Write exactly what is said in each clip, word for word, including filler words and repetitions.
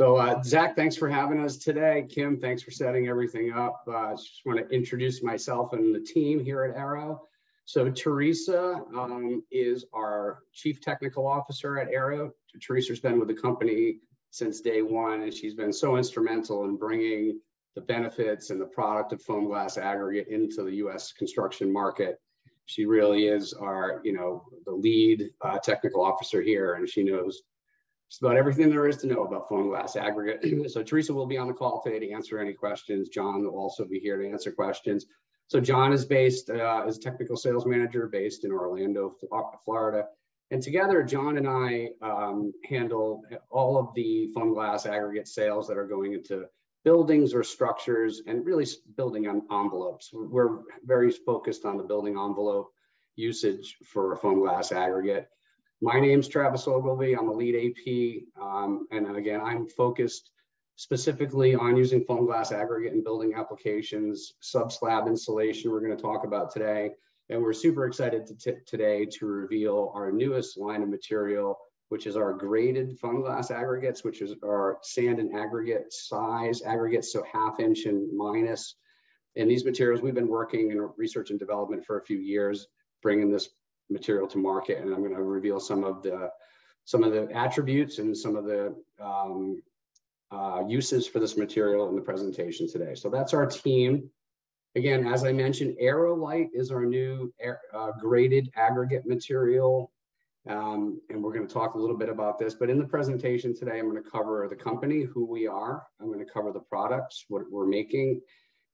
So uh, Zach, thanks for having us today. Kim, thanks for setting everything up. I uh, just want to introduce myself and the team here at Aero. So Teresa um, is our Chief Technical Officer at Aero. Teresa's been with the company since day one, and she's been so instrumental in bringing the benefits and the product of foam glass aggregate into the U S construction market. She really is our, you know, the lead uh, technical officer here, and she knows just about everything there is to know about foam glass aggregate. So Teresa will be on the call today to answer any questions. John will also be here to answer questions. So John is based uh, as technical sales manager based in Orlando, Florida. And together, John and I um, handle all of the foam glass aggregate sales that are going into buildings or structures, and really building on envelopes. We're very focused on the building envelope usage for foam glass aggregate. My name's Traves Ogilvie. I'm a lead A P. Um, and again, I'm focused specifically on using foam glass aggregate in building applications, sub-slab insulation we're going to talk about today. And we're super excited to today to reveal our newest line of material, which is our graded foam glass aggregates, which is our sand and aggregate size aggregates, so half inch and minus. And these materials, we've been working in research and development for a few years, bringing this material to market. And I'm going to reveal some of the some of the attributes and some of the um, uh, uses for this material in the presentation today. So that's our team. Again, as I mentioned, Aerolite is our new air, uh, graded aggregate material. Um, and we're going to talk a little bit about this, but in the presentation today, I'm going to cover the company, who we are. I'm going to cover the products, what we're making,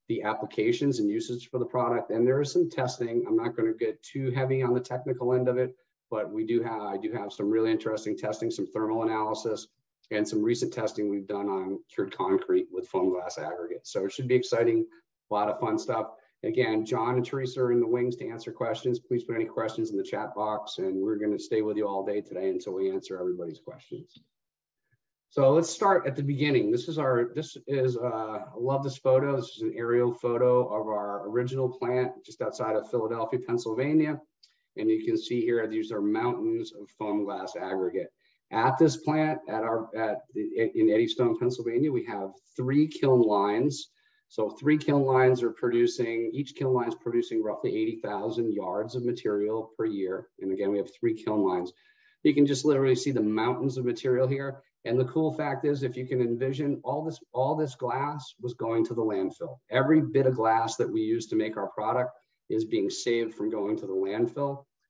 the applications and uses for the product. And there is some testing. I'm not going to get too heavy on the technical end of it, but we do have, I do have some really interesting testing, some thermal analysis, and some recent testing we've done on cured concrete with foam glass aggregate. So it should be exciting, a lot of fun stuff. Again, John and Teresa are in the wings to answer questions. Please put any questions in the chat box, and we're going to stay with you all day today until we answer everybody's questions. So let's start at the beginning. This is our, this is, uh, I love this photo. This is an aerial photo of our original plant just outside of Philadelphia, Pennsylvania. And you can see here, these are mountains of foam glass aggregate. At this plant, at our, at the, in Eddystone, Pennsylvania, we have three kiln lines. So three kiln lines are producing, each kiln line is producing roughly eighty thousand yards of material per year. And again, we have three kiln lines. You can just literally see the mountains of material here. And the cool fact is, if you can envision, all this, all this glass was going to the landfill. Every bit of glass that we use to make our product is being saved from going to the landfill.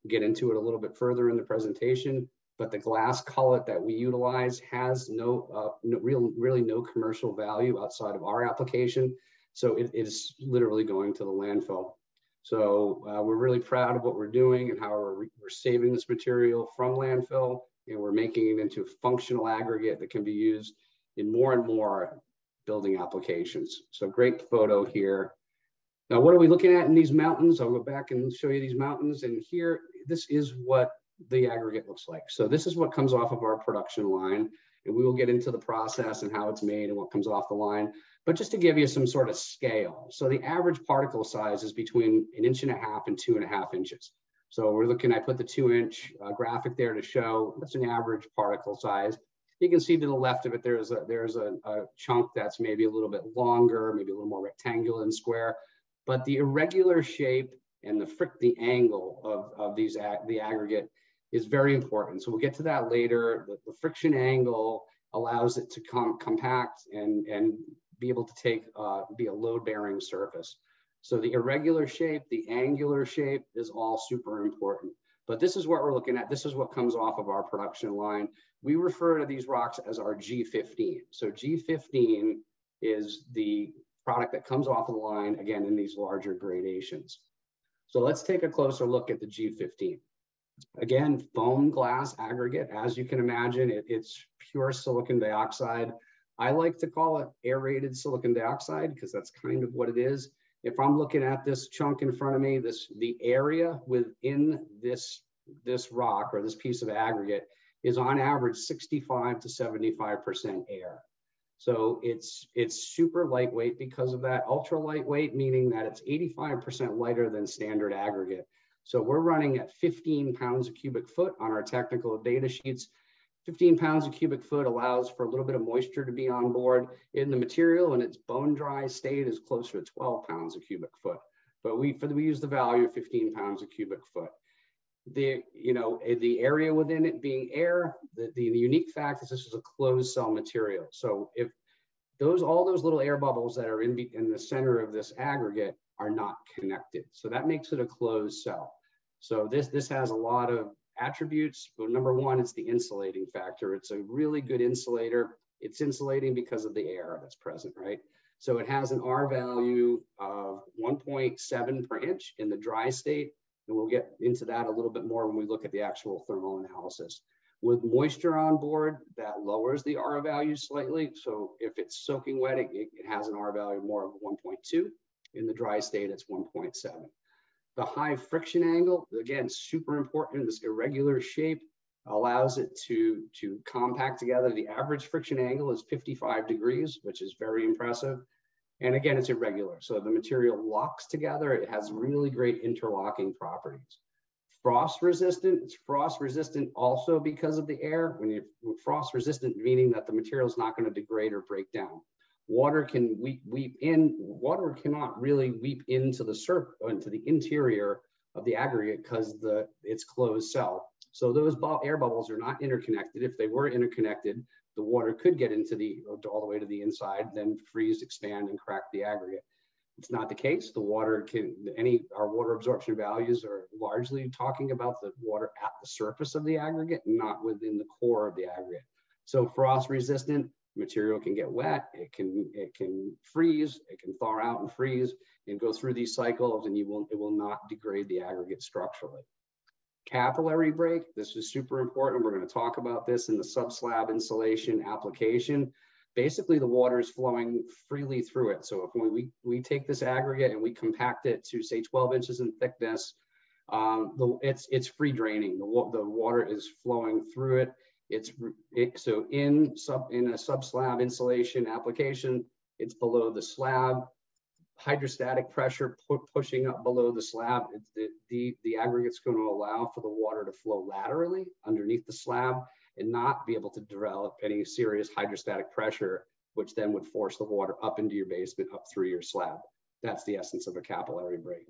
We'll get into it a little bit further in the presentation, but the glass cullet that we utilize has no, uh, no real, really no commercial value outside of our application. So it, it is literally going to the landfill. So uh, we're really proud of what we're doing and how we're, we're saving this material from landfill, and we're making it into a functional aggregate that can be used in more and more building applications. So great photo here. Now, what are we looking at in these mountains? I'll go back and show you these mountains, and here, this is what the aggregate looks like. So this is what comes off of our production line, and we will get into the process and how it's made and what comes off the line. But just to give you some sort of scale, so the average particle size is between an inch and a half and two and a half inches. So we're looking, I put the two inch uh, graphic there to show that's an average particle size. You can see to the left of it, there's a, there's a, a chunk that's maybe a little bit longer, maybe a little more rectangular and square, but the irregular shape and the fric the angle of, of these ag the aggregate is very important. So we'll get to that later. The, the friction angle allows it to com compact and, and be able to take, uh, be a load bearing surface. So the irregular shape, the angular shape is all super important. But this is what we're looking at. This is what comes off of our production line. We refer to these rocks as our G fifteen. So G fifteen is the product that comes off of the line, again, in these larger gradations. So let's take a closer look at the G fifteen. Again, foam glass aggregate, as you can imagine, it, it's pure silicon dioxide. I like to call it aerated silicon dioxide because that's kind of what it is. If I'm looking at this chunk in front of me, this the area within this, this rock or this piece of aggregate is on average sixty-five to seventy-five percent air. So it's, it's super lightweight because of that. Ultra lightweight, meaning that it's eighty-five percent lighter than standard aggregate. So we're running at fifteen pounds a cubic foot on our technical data sheets. fifteen pounds a cubic foot allows for a little bit of moisture to be on board in the material, and its bone dry state is closer to twelve pounds a cubic foot. But we for the, we use the value of fifteen pounds a cubic foot. The, you know, the area within it being air, the, the unique fact is this is a closed cell material. So if those, all those little air bubbles that are in, be, in the center of this aggregate are not connected. So that makes it a closed cell. So this, this has a lot of attributes. Well, number one, it's the insulating factor. It's a really good insulator. It's insulating because of the air that's present, right? So it has an R value of one point seven per inch in the dry state. And we'll get into that a little bit more when we look at the actual thermal analysis. With moisture on board, that lowers the R value slightly. So if it's soaking wet, it, it has an R value more of one point two. In the dry state, it's one point seven. The high friction angle, again, super important. This irregular shape allows it to, to compact together. The average friction angle is fifty-five degrees, which is very impressive. And again, it's irregular. So the material locks together. It has really great interlocking properties. Frost resistant, it's frost resistant also because of the air. When you're frost resistant, meaning that the material is not going to degrade or break down. Water can weep, weep in, water cannot really weep into the surf, into the interior of the aggregate because the it's closed cell. So those air bubbles are not interconnected. If they were interconnected, the water could get into the, all the way to the inside, then freeze, expand, and crack the aggregate. It's not the case. The water can, any, our water absorption values are largely talking about the water at the surface of the aggregate, not within the core of the aggregate. So frost resistant, material can get wet, it can, it can freeze, it can thaw out and freeze and go through these cycles, and you will, it will not degrade the aggregate structurally. Capillary break, this is super important. We're going to talk about this in the sub-slab insulation application. Basically, the water is flowing freely through it. So if we, we, we take this aggregate and we compact it to, say, twelve inches in thickness, um, the, it's, it's free draining. The, the water is flowing through it. It's it, so in sub in a sub slab insulation application, it's below the slab, hydrostatic pressure pu pushing up below the slab. It, it, the the aggregate's going to allow for the water to flow laterally underneath the slab and not be able to develop any serious hydrostatic pressure, which then would force the water up into your basement, up through your slab. That's the essence of a capillary break.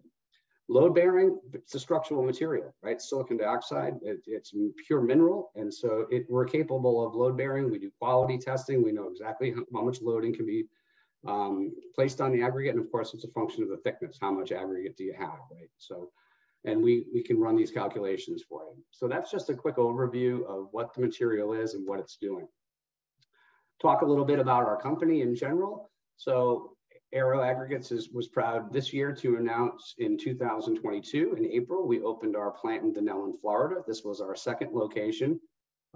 Load bearing, it's a structural material, right? Silicon dioxide, it, it's pure mineral. And so it, we're capable of load bearing. We do quality testing. We know exactly how, how much loading can be um, placed on the aggregate. And of course, it's a function of the thickness. How much aggregate do you have, right? So, and we, we can run these calculations for you. So that's just a quick overview of what the material is and what it's doing. Talk a little bit about our company in general. So Aero Aggregates is, was proud this year to announce in two thousand twenty-two, in April, we opened our plant in Dunnellon, Florida. This was our second location.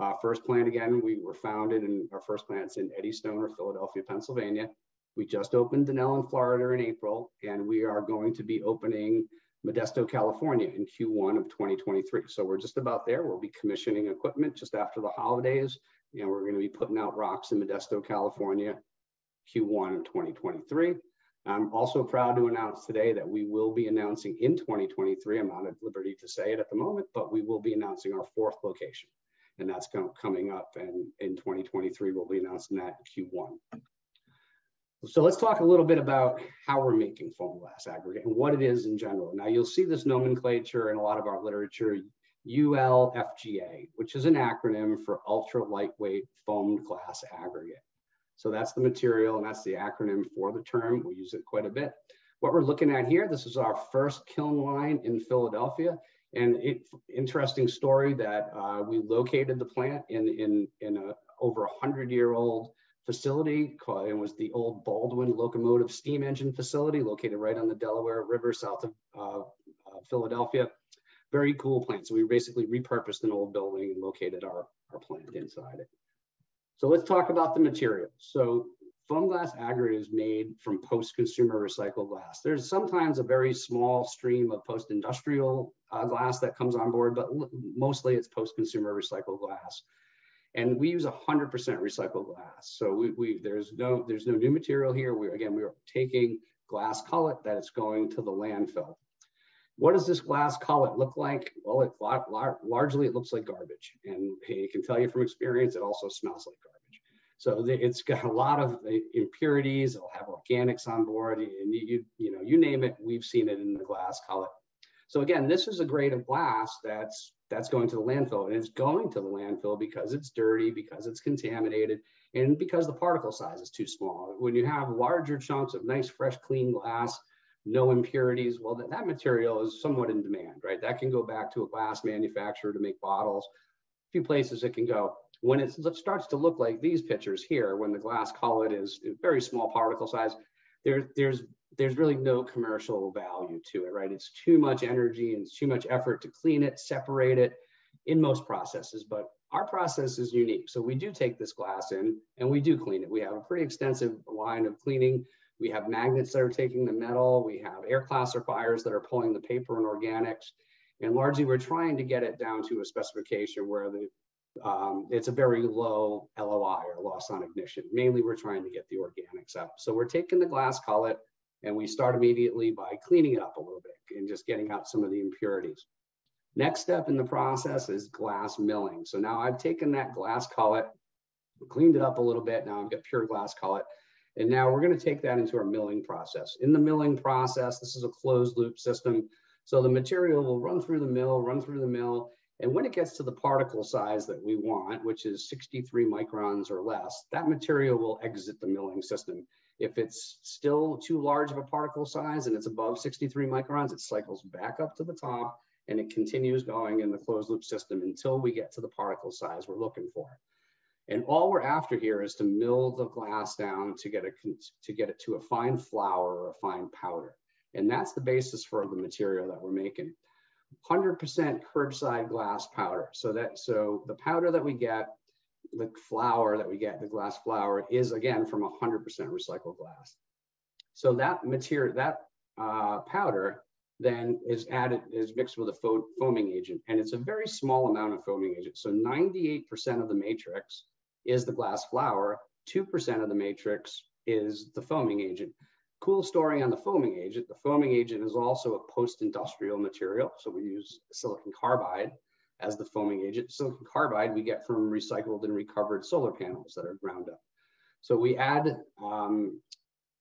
Uh, first plant, again, we were founded in our first plant's in Eddystone or Philadelphia, Pennsylvania. We just opened Dunnellon, Florida in April, and we are going to be opening Modesto, California in Q one of twenty twenty-three. So we're just about there. We'll be commissioning equipment just after the holidays, and we're going to be putting out rocks in Modesto, California, Q one of twenty twenty-three. I'm also proud to announce today that we will be announcing in twenty twenty-three, I'm not at liberty to say it at the moment, but we will be announcing our fourth location, and that's coming up, and in twenty twenty-three, we'll be announcing that in Q one. So let's talk a little bit about how we're making foamed glass aggregate and what it is in general. Now, you'll see this nomenclature in a lot of our literature, U L F G A, which is an acronym for ultra lightweight foamed glass aggregate. So that's the material, and that's the acronym for the term. We use it quite a bit. What we're looking at here, this is our first kiln line in Philadelphia. And it, interesting story that uh, we located the plant in, in, in a over one hundred year old facility. Called, it was the old Baldwin Locomotive Steam Engine facility located right on the Delaware River south of uh, uh, Philadelphia. Very cool plant. So we basically repurposed an old building and located our, our plant inside it. So let's talk about the material. So foamed glass aggregate is made from post-consumer recycled glass. There's sometimes a very small stream of post-industrial uh, glass that comes on board, but mostly it's post-consumer recycled glass. And we use one hundred percent recycled glass. So we, we, there's, no, there's no new material here. We, again, we are taking glass cullet that is going to the landfill. What does this glass collet look like? Well, it largely it looks like garbage, and I can tell you from experience, it also smells like garbage. So it's got a lot of impurities. It'll have organics on board, and you you know you name it, we've seen it in the glass collet. So again, this is a grade of glass that's that's going to the landfill, and it's going to the landfill because it's dirty, because it's contaminated, and because the particle size is too small. When you have larger chunks of nice, fresh, clean glass, no impurities, well, that, that material is somewhat in demand, right? That can go back to a glass manufacturer to make bottles. A few places it can go. When it starts to look like these pictures here, when the glass collet is very small particle size, there, there's there's really no commercial value to it, right? It's too much energy and it's too much effort to clean it, separate it in most processes, but our process is unique. So we do take this glass in and we do clean it. We have a pretty extensive line of cleaning. We have magnets that are taking the metal. We have air classifiers that are pulling the paper and organics. And largely we're trying to get it down to a specification where the um, it's a very low L O I or loss on ignition. Mainly we're trying to get the organics up. So we're taking the glass collet, and we start immediately by cleaning it up a little bit and just getting out some of the impurities. Next step in the process is glass milling. So now I've taken that glass collet, cleaned it up a little bit. Now I've got pure glass collet. And now we're going to take that into our milling process. In the milling process, this is a closed loop system. So the material will run through the mill, run through the mill. And when it gets to the particle size that we want, which is sixty-three microns or less, that material will exit the milling system. If it's still too large of a particle size and it's above sixty-three microns, it cycles back up to the top and it continues going in the closed loop system until we get to the particle size we're looking for. And all we're after here is to mill the glass down to get, a, to get it to a fine flour or a fine powder. And that's the basis for the material that we're making. one hundred percent curbside glass powder. So that so the powder that we get, the flour that we get, the glass flour, is again from one hundred percent recycled glass. So that material, that uh, powder then is added, is mixed with a fo foaming agent. And it's a very small amount of foaming agent. So ninety-eight percent of the matrix is the glass flour, two percent of the matrix is the foaming agent. Cool story on the foaming agent. The foaming agent is also a post-industrial material. So we use silicon carbide as the foaming agent. Silicon carbide we get from recycled and recovered solar panels that are ground up. So we add, um,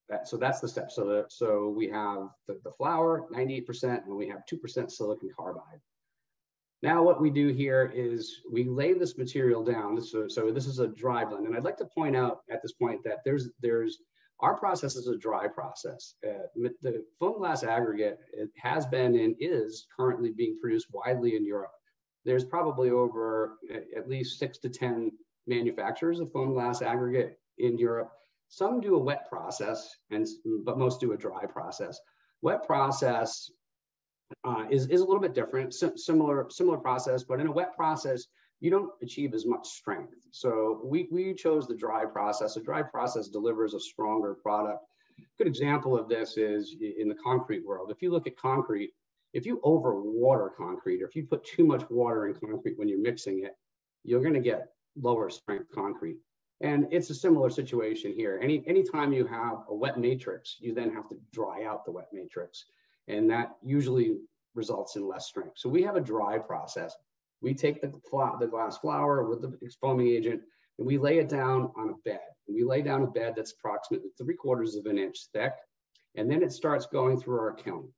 that, so that's the step. So, the, so we have the, the flour, ninety-eight percent, and we have two percent silicon carbide. Now what we do here is we lay this material down. So, so this is a dry blend. And I'd like to point out at this point that there's, there's our process is a dry process. Uh, the foam glass aggregate, it has been and is currently being produced widely in Europe. There's probably over at least six to ten manufacturers of foam glass aggregate in Europe. Some do a wet process, and but most do a dry process. Wet process uh, is, is a little bit different, sim similar, similar process, but in a wet process, you don't achieve as much strength. So we, we chose the dry process. The dry process delivers a stronger product. A good example of this is in the concrete world. If you look at concrete, if you overwater concrete, or if you put too much water in concrete when you're mixing it, you're going to get lower strength concrete. And it's a similar situation here. Any anytime you have a wet matrix, you then have to dry out the wet matrix. And that usually results in less strength. So we have a dry process. We take the, the glass flour with the foaming agent, and we lay it down on a bed. And we lay down a bed that's approximately three quarters of an inch thick. And then it starts going through our kiln.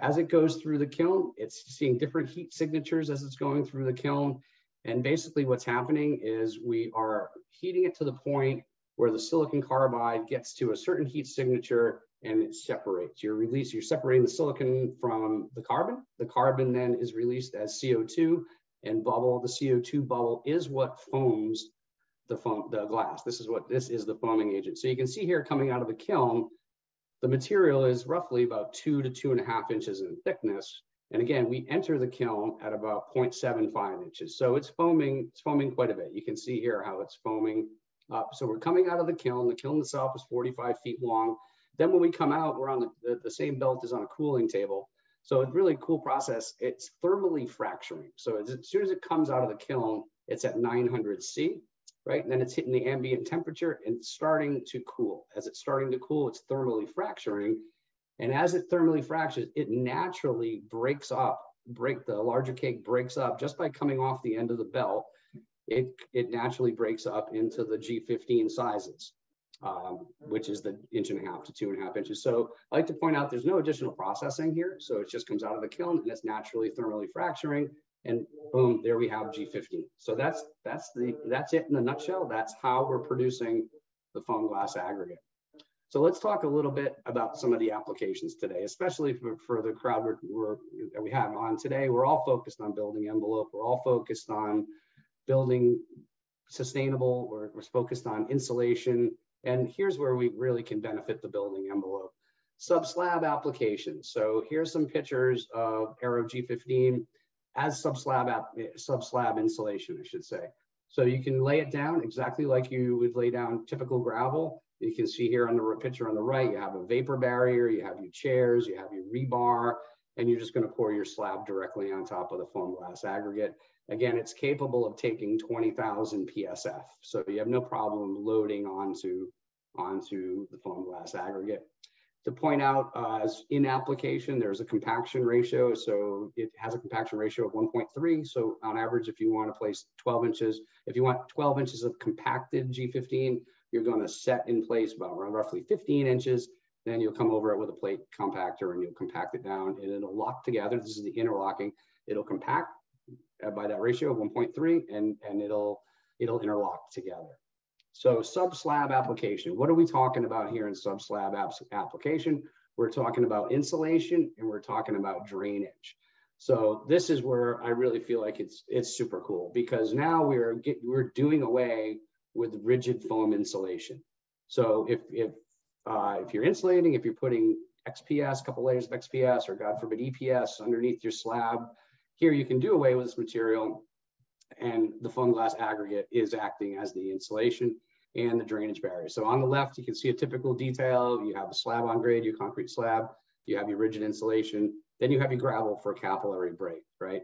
As it goes through the kiln, it's seeing different heat signatures as it's going through the kiln. And basically what's happening is we are heating it to the point where the silicon carbide gets to a certain heat signature and it separates. You're, release, you're separating the silicon from the carbon. The carbon then is released as C O two and bubble. The C O two bubble is what foams the, foam, the glass. This is what this is the foaming agent. So you can see here coming out of the kiln, the material is roughly about two to two and a half inches in thickness. And again, we enter the kiln at about zero point seven five inches. So it's foaming, it's foaming quite a bit. You can see here how it's foaming up. So we're coming out of the kiln. The kiln itself is forty-five feet long. Then when we come out, we're on the, the, the same belt as on a cooling table. So it's really a cool process. It's thermally fracturing. So as, as soon as it comes out of the kiln, it's at nine hundred C. Right? And then it's hitting the ambient temperature and starting to cool. As it's starting to cool, it's thermally fracturing. And as it thermally fractures, it naturally breaks up, break the larger cake breaks up just by coming off the end of the belt. It, it naturally breaks up into the G fifteen sizes, um, which is the inch and a half to two and a half inches. So I like to point out there's no additional processing here. So it just comes out of the kiln and it's naturally thermally fracturing, and boom, there we have G fifteen. So that's, that's, the, that's it in a nutshell. That's how we're producing the foam glass aggregate. So let's talk a little bit about some of the applications today, especially for, for the crowd we're, we're, that we have on today. We're all focused on building envelope. We're all focused on building sustainable. We're, we're focused on insulation. And here's where we really can benefit the building envelope. Sub-slab applications. So here's some pictures of Aero G fifteen as sub-slab sub-slab insulation, I should say. So you can lay it down exactly like you would lay down typical gravel. You can see here on the picture on the right, you have a vapor barrier, you have your chairs, you have your rebar, and you're just going to pour your slab directly on top of the foam glass aggregate. Again, it's capable of taking twenty thousand P S F, so you have no problem loading onto, onto the foam glass aggregate. To point out, uh, as in application, there's a compaction ratio, so it has a compaction ratio of one point three, so on average, if you want to place twelve inches, if you want twelve inches of compacted G fifteen, you're going to set in place about roughly fifteen inches, then you'll come over it with a plate compactor and you'll compact it down and it'll lock together. This is the interlocking. It'll compact by that ratio of one point three and, and it'll, it'll interlock together. So sub-slab application. What are we talking about here in sub-slab application? We're talking about insulation and we're talking about drainage. So this is where I really feel like it's, it's super cool, because now we're, get, we're doing away with rigid foam insulation. So if, if, uh, if you're insulating, if you're putting X P S, a couple layers of X P S, or God forbid E P S underneath your slab, here you can do away with this material, and the foam glass aggregate is acting as the insulation and the drainage barrier. So on the left, you can see a typical detail. You have a slab on grade, your concrete slab, you have your rigid insulation, then you have your gravel for capillary break, right?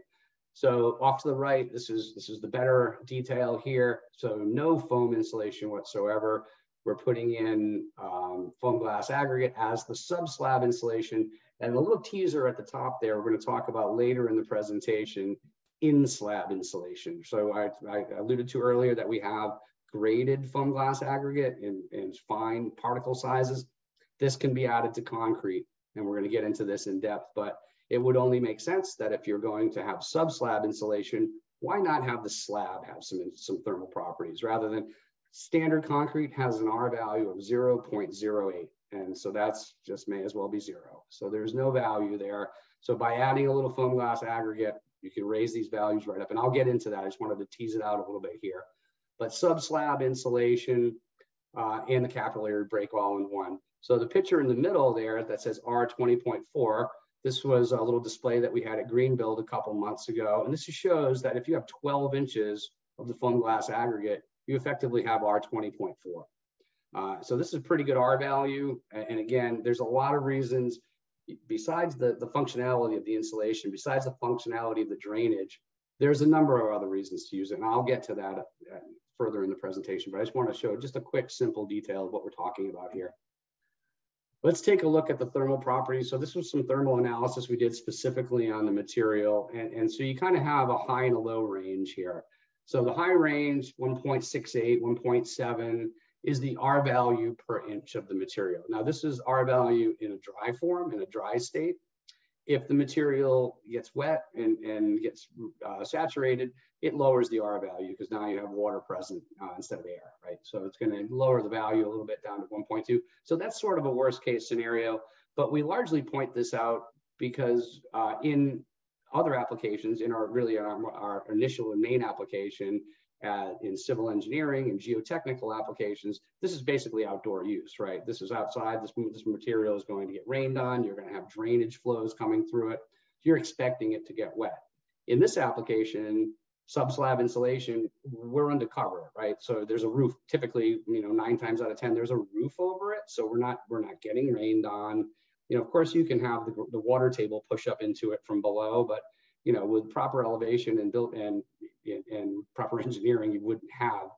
So off to the right, this is, this is the better detail here. So no foam insulation whatsoever. We're putting in um, foam glass aggregate as the sub-slab insulation. And a little teaser at the top there, we're gonna talk about later in the presentation, in-slab insulation. So I, I alluded to earlier that we have graded foam glass aggregate in, in fine particle sizes. This can be added to concrete, and we're gonna get into this in depth, but it would only make sense that if you're going to have sub-slab insulation, why not have the slab have some, some thermal properties, rather than standard concrete has an R value of zero point zero eight. And so that's just may as well be zero. So there's no value there. So by adding a little foam glass aggregate, you can raise these values right up. And I'll get into that. I just wanted to tease it out a little bit here. But sub-slab insulation uh, and the capillary break all in one. So the picture in the middle there that says R twenty point four, this was a little display that we had at Greenbuild a couple months ago. And this shows that if you have twelve inches of the foam glass aggregate, you effectively have R twenty point four. Uh, so this is a pretty good R value. And again, there's a lot of reasons besides the, the functionality of the insulation, besides the functionality of the drainage, there's a number of other reasons to use it. And I'll get to that further in the presentation, but I just want to show just a quick, simple detail of what we're talking about here. Let's take a look at the thermal properties. So this was some thermal analysis we did specifically on the material. And, and so you kind of have a high and a low range here. So the high range, one point six eight, one point seven, is the R value per inch of the material. Now this is R value in a dry form, in a dry state. If the material gets wet and, and gets uh, saturated, it lowers the R value because now you have water present uh, instead of air, right? So it's going to lower the value a little bit down to one point two. So that's sort of a worst case scenario, but we largely point this out because uh, in other applications, in our really in our, our initial and main application uh, in civil engineering and geotechnical applications, this is basically outdoor use, right? This is outside, this, this material is going to get rained on, you're going to have drainage flows coming through it, you're expecting it to get wet. In this application, sub-slab insulation, we're under cover, right? So there's a roof, typically, you know, nine times out of ten, there's a roof over it. So we're not, we're not getting rained on. You know, of course you can have the, the water table push up into it from below, but, you know, with proper elevation and built and, and, and proper engineering, you wouldn't have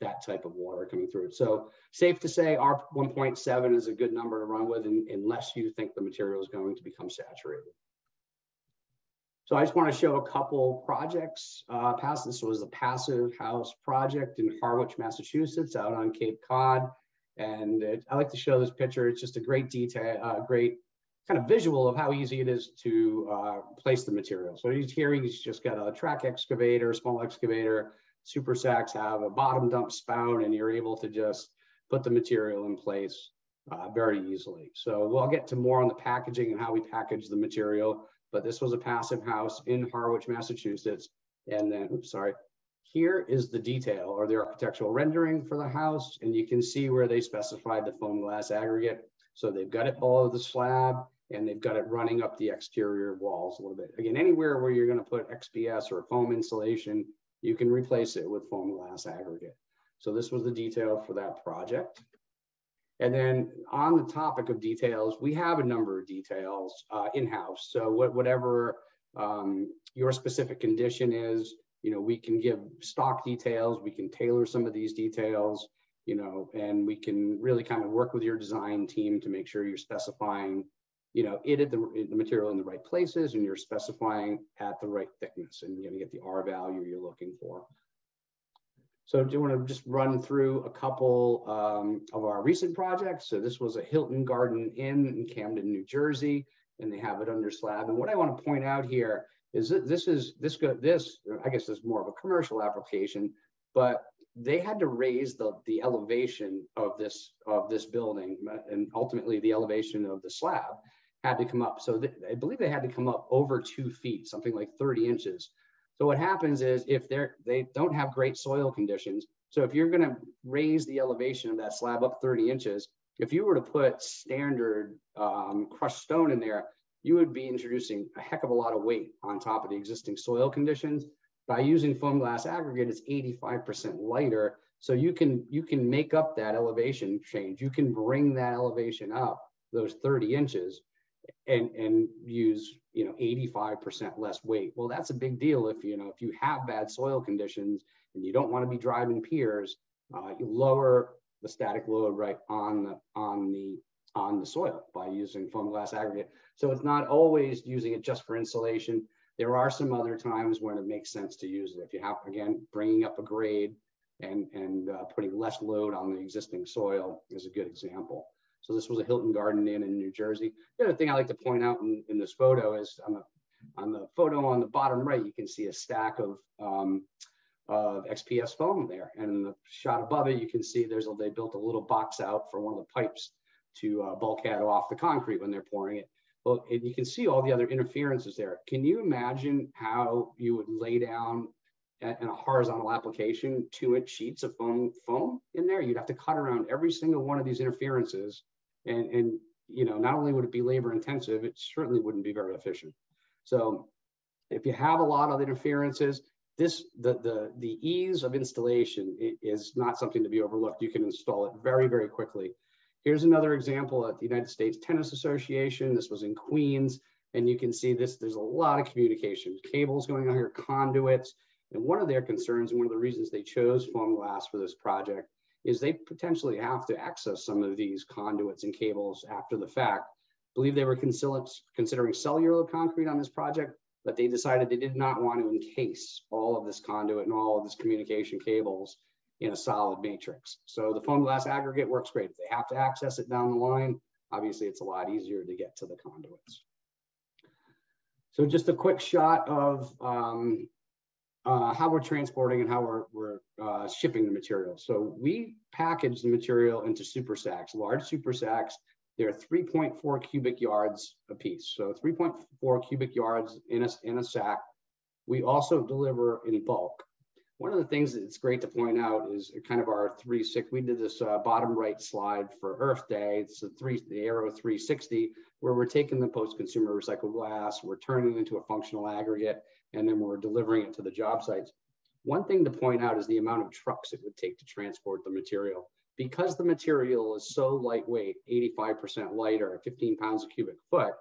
that type of water coming through. So safe to say our one point seven is a good number to run with, in, unless you think the material is going to become saturated. So I just want to show a couple projects. Uh, past, this was a Passive House project in Harwich, Massachusetts, out on Cape Cod. And it, I like to show this picture. It's just a great detail, uh, great kind of visual of how easy it is to uh, place the material. So he's here, he's just got a track excavator, small excavator, super sacks have a bottom dump spout, and you're able to just put the material in place uh, very easily. So we'll get to more on the packaging and how we package the material, but this was a Passive House in Harwich, Massachusetts. And then, oops, sorry, here is the detail or the architectural rendering for the house. And you can see where they specified the foam glass aggregate. So they've got it below the slab, and they've got it running up the exterior walls a little bit. Again, anywhere where you're going to put X B S or foam insulation, you can replace it with foam glass aggregate. So this was the detail for that project. And then on the topic of details, we have a number of details uh, in-house. So what, whatever um, your specific condition is, you know, we can give stock details, we can tailor some of these details, you know, and we can really kind of work with your design team to make sure you're specifying, you know, it at the, the material in the right places, and you're specifying at the right thickness, and you're going to get the R value you're looking for. So do you want to just run through a couple um, of our recent projects? So this was a Hilton Garden Inn in Camden, New Jersey, and they have it under slab. And what I want to point out here is that this is this go this I guess this is more of a commercial application, but they had to raise the the elevation of this of this building, and ultimately the elevation of the slab had to come up. So th I believe they had to come up over two feet, something like thirty inches. So what happens is if they're, they don't have great soil conditions, so if you're gonna raise the elevation of that slab up thirty inches, if you were to put standard um, crushed stone in there, you would be introducing a heck of a lot of weight on top of the existing soil conditions. By using foam glass aggregate, it's eighty-five percent lighter. So you can, you can make up that elevation change. You can bring that elevation up those thirty inches. And, and use, you know, eighty-five percent less weight. Well, that's a big deal if, you know, if you have bad soil conditions and you don't want to be driving piers, uh, you lower the static load right on the, on the, on the soil by using foam glass aggregate. So it's not always using it just for insulation. There are some other times when it makes sense to use it. If you have, again, bringing up a grade and, and uh, putting less load on the existing soil is a good example. So this was a Hilton Garden Inn in New Jersey. The other thing I like to point out in, in this photo is on the, on the photo on the bottom right, you can see a stack of, um, of X P S foam there. And in the shot above it, you can see there's a, they built a little box out for one of the pipes to uh, bulkhead off the concrete when they're pouring it. Well, and you can see all the other interferences there. Can you imagine how you would lay down a, in a horizontal application two inch sheets of foam, foam in there? You'd have to cut around every single one of these interferences. And, and, you know, not only would it be labor intensive, it certainly wouldn't be very efficient. So if you have a lot of interferences, this, the, the, the ease of installation is not something to be overlooked. You can install it very, very quickly. Here's another example at the United States Tennis Association. This was in Queens. And you can see this, there's a lot of communication, cables going on here, conduits. And one of their concerns, and one of the reasons they chose foam glass for this project, is they potentially have to access some of these conduits and cables after the fact. I believe they were considering cellular concrete on this project, but they decided they did not want to encase all of this conduit and all of this communication cables in a solid matrix. So the foam glass aggregate works great. If they have to access it down the line, obviously it's a lot easier to get to the conduits. So just a quick shot of um, Uh, how we're transporting and how we're, we're uh, shipping the material. So we package the material into super sacks, large super sacks. They're three point four cubic yards a piece. So three point four cubic yards in a, in a sack. We also deliver in bulk. One of the things that's great to point out is kind of our three sixty. We did this uh, bottom right slide for Earth Day. It's the, three, the Aero three sixty, where we're taking the post-consumer recycled glass, we're turning it into a functional aggregate, and then we're delivering it to the job sites. One thing to point out is the amount of trucks it would take to transport the material. Because the material is so lightweight, eighty-five percent lighter, fifteen pounds a cubic foot,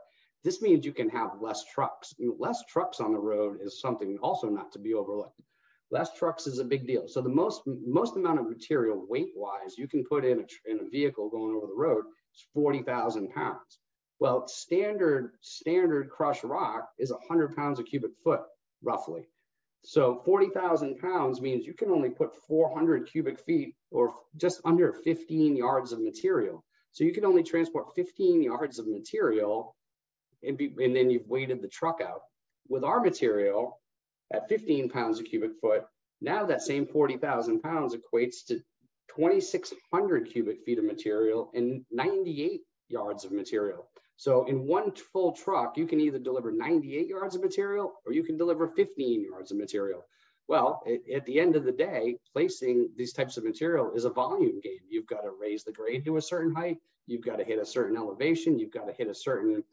this means you can have less trucks. Less trucks on the road is something also not to be overlooked. less trucks is a big deal. So the most most amount of material weight wise you can put in a, in a vehicle going over the road is forty thousand pounds. Well, standard standard crushed rock is one hundred pounds a cubic foot, roughly. So forty thousand pounds means you can only put four hundred cubic feet or just under fifteen yards of material. So you can only transport fifteen yards of material and, be, and then you've weighted the truck out. With our material at fifteen pounds a cubic foot, now that same forty thousand pounds equates to twenty-six hundred cubic feet of material and ninety-eight yards of material. So in one full truck, you can either deliver ninety-eight yards of material or you can deliver fifteen yards of material. Well, it, at the end of the day, placing these types of material is a volume game. You've got to raise the grade to a certain height. You've got to hit a certain elevation. You've got to hit a certain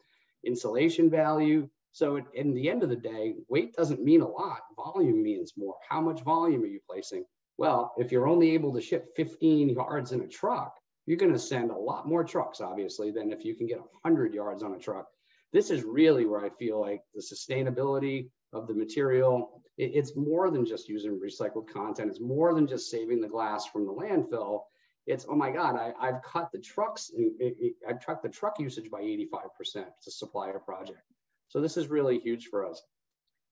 insulation value. So it, in the end of the day, weight doesn't mean a lot. Volume means more. How much volume are you placing? Well, if you're only able to ship fifteen yards in a truck, you're going to send a lot more trucks, obviously, than if you can get one hundred yards on a truck. This is really where I feel like the sustainability of the material, it, it's more than just using recycled content. It's more than just saving the glass from the landfill. It's, oh my God, I, I've cut the trucks, it, it, I've cut the truck usage by eighty-five percent. It's a supplier project. So this is really huge for us.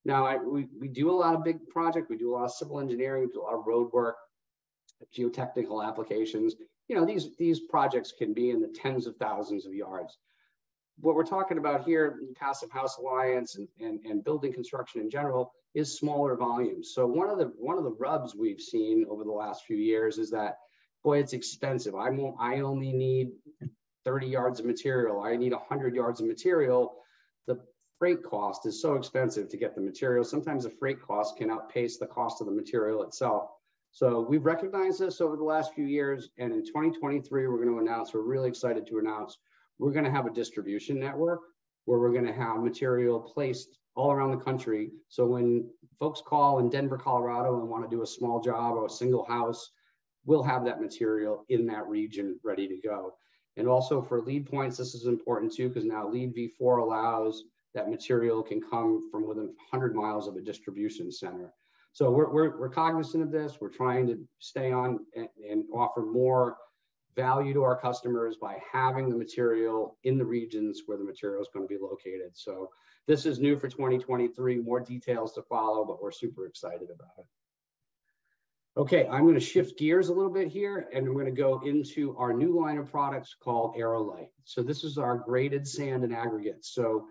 Now, I, we, we do a lot of big projects. We do a lot of civil engineering, we do a lot of road work, geotechnical applications. You know, these, these projects can be in the tens of thousands of yards. What we're talking about here, Passive House Alliance and, and, and building construction in general, is smaller volumes. So one of the one of the rubs we've seen over the last few years is that, boy, it's expensive. I won't, I only need thirty yards of material. I need one hundred yards of material. The freight cost is so expensive to get the material. Sometimes the freight cost can outpace the cost of the material itself. So we've recognized this over the last few years, and in twenty twenty-three, we're going to announce, we're really excited to announce, we're going to have a distribution network where we're going to have material placed all around the country. So when folks call in Denver, Colorado, and want to do a small job or a single house, we'll have that material in that region ready to go. And also for lead points, this is important too, because now Lead V four allows that material can come from within one hundred miles of a distribution center. So we're, we're, we're cognizant of this. We're trying to stay on and, and offer more value to our customers by having the material in the regions where the material is going to be located. So this is new for twenty twenty-three, more details to follow, but we're super excited about it. Okay, I'm going to shift gears a little bit here, and I'm going to go into our new line of products called Aerolite. So this is our graded sand and aggregates. So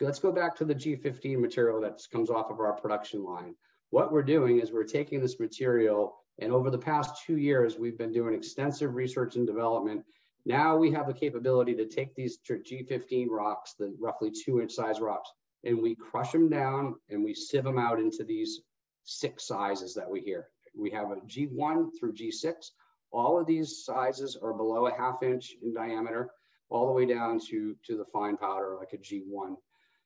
let's go back to the G fifteen material that comes off of our production line. What we're doing is we're taking this material, and over the past two years, we've been doing extensive research and development. Now we have the capability to take these G fifteen rocks, the roughly two inch size rocks, and we crush them down and we sieve them out into these six sizes that we hear. We have a G one through G six. All of these sizes are below a half inch in diameter, all the way down to, to the fine powder, like a G one.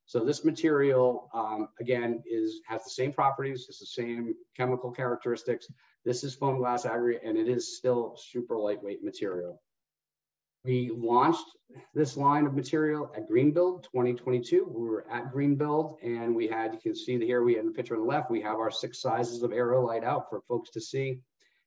So this material, um, again, is has the same properties, it's the same chemical characteristics. This is foam glass aggregate, and it is still super lightweight material. We launched this line of material at Greenbuild twenty twenty-two. We were at Greenbuild, and we had, you can see here, we had a picture on the left, we have our six sizes of Aerolite out for folks to see.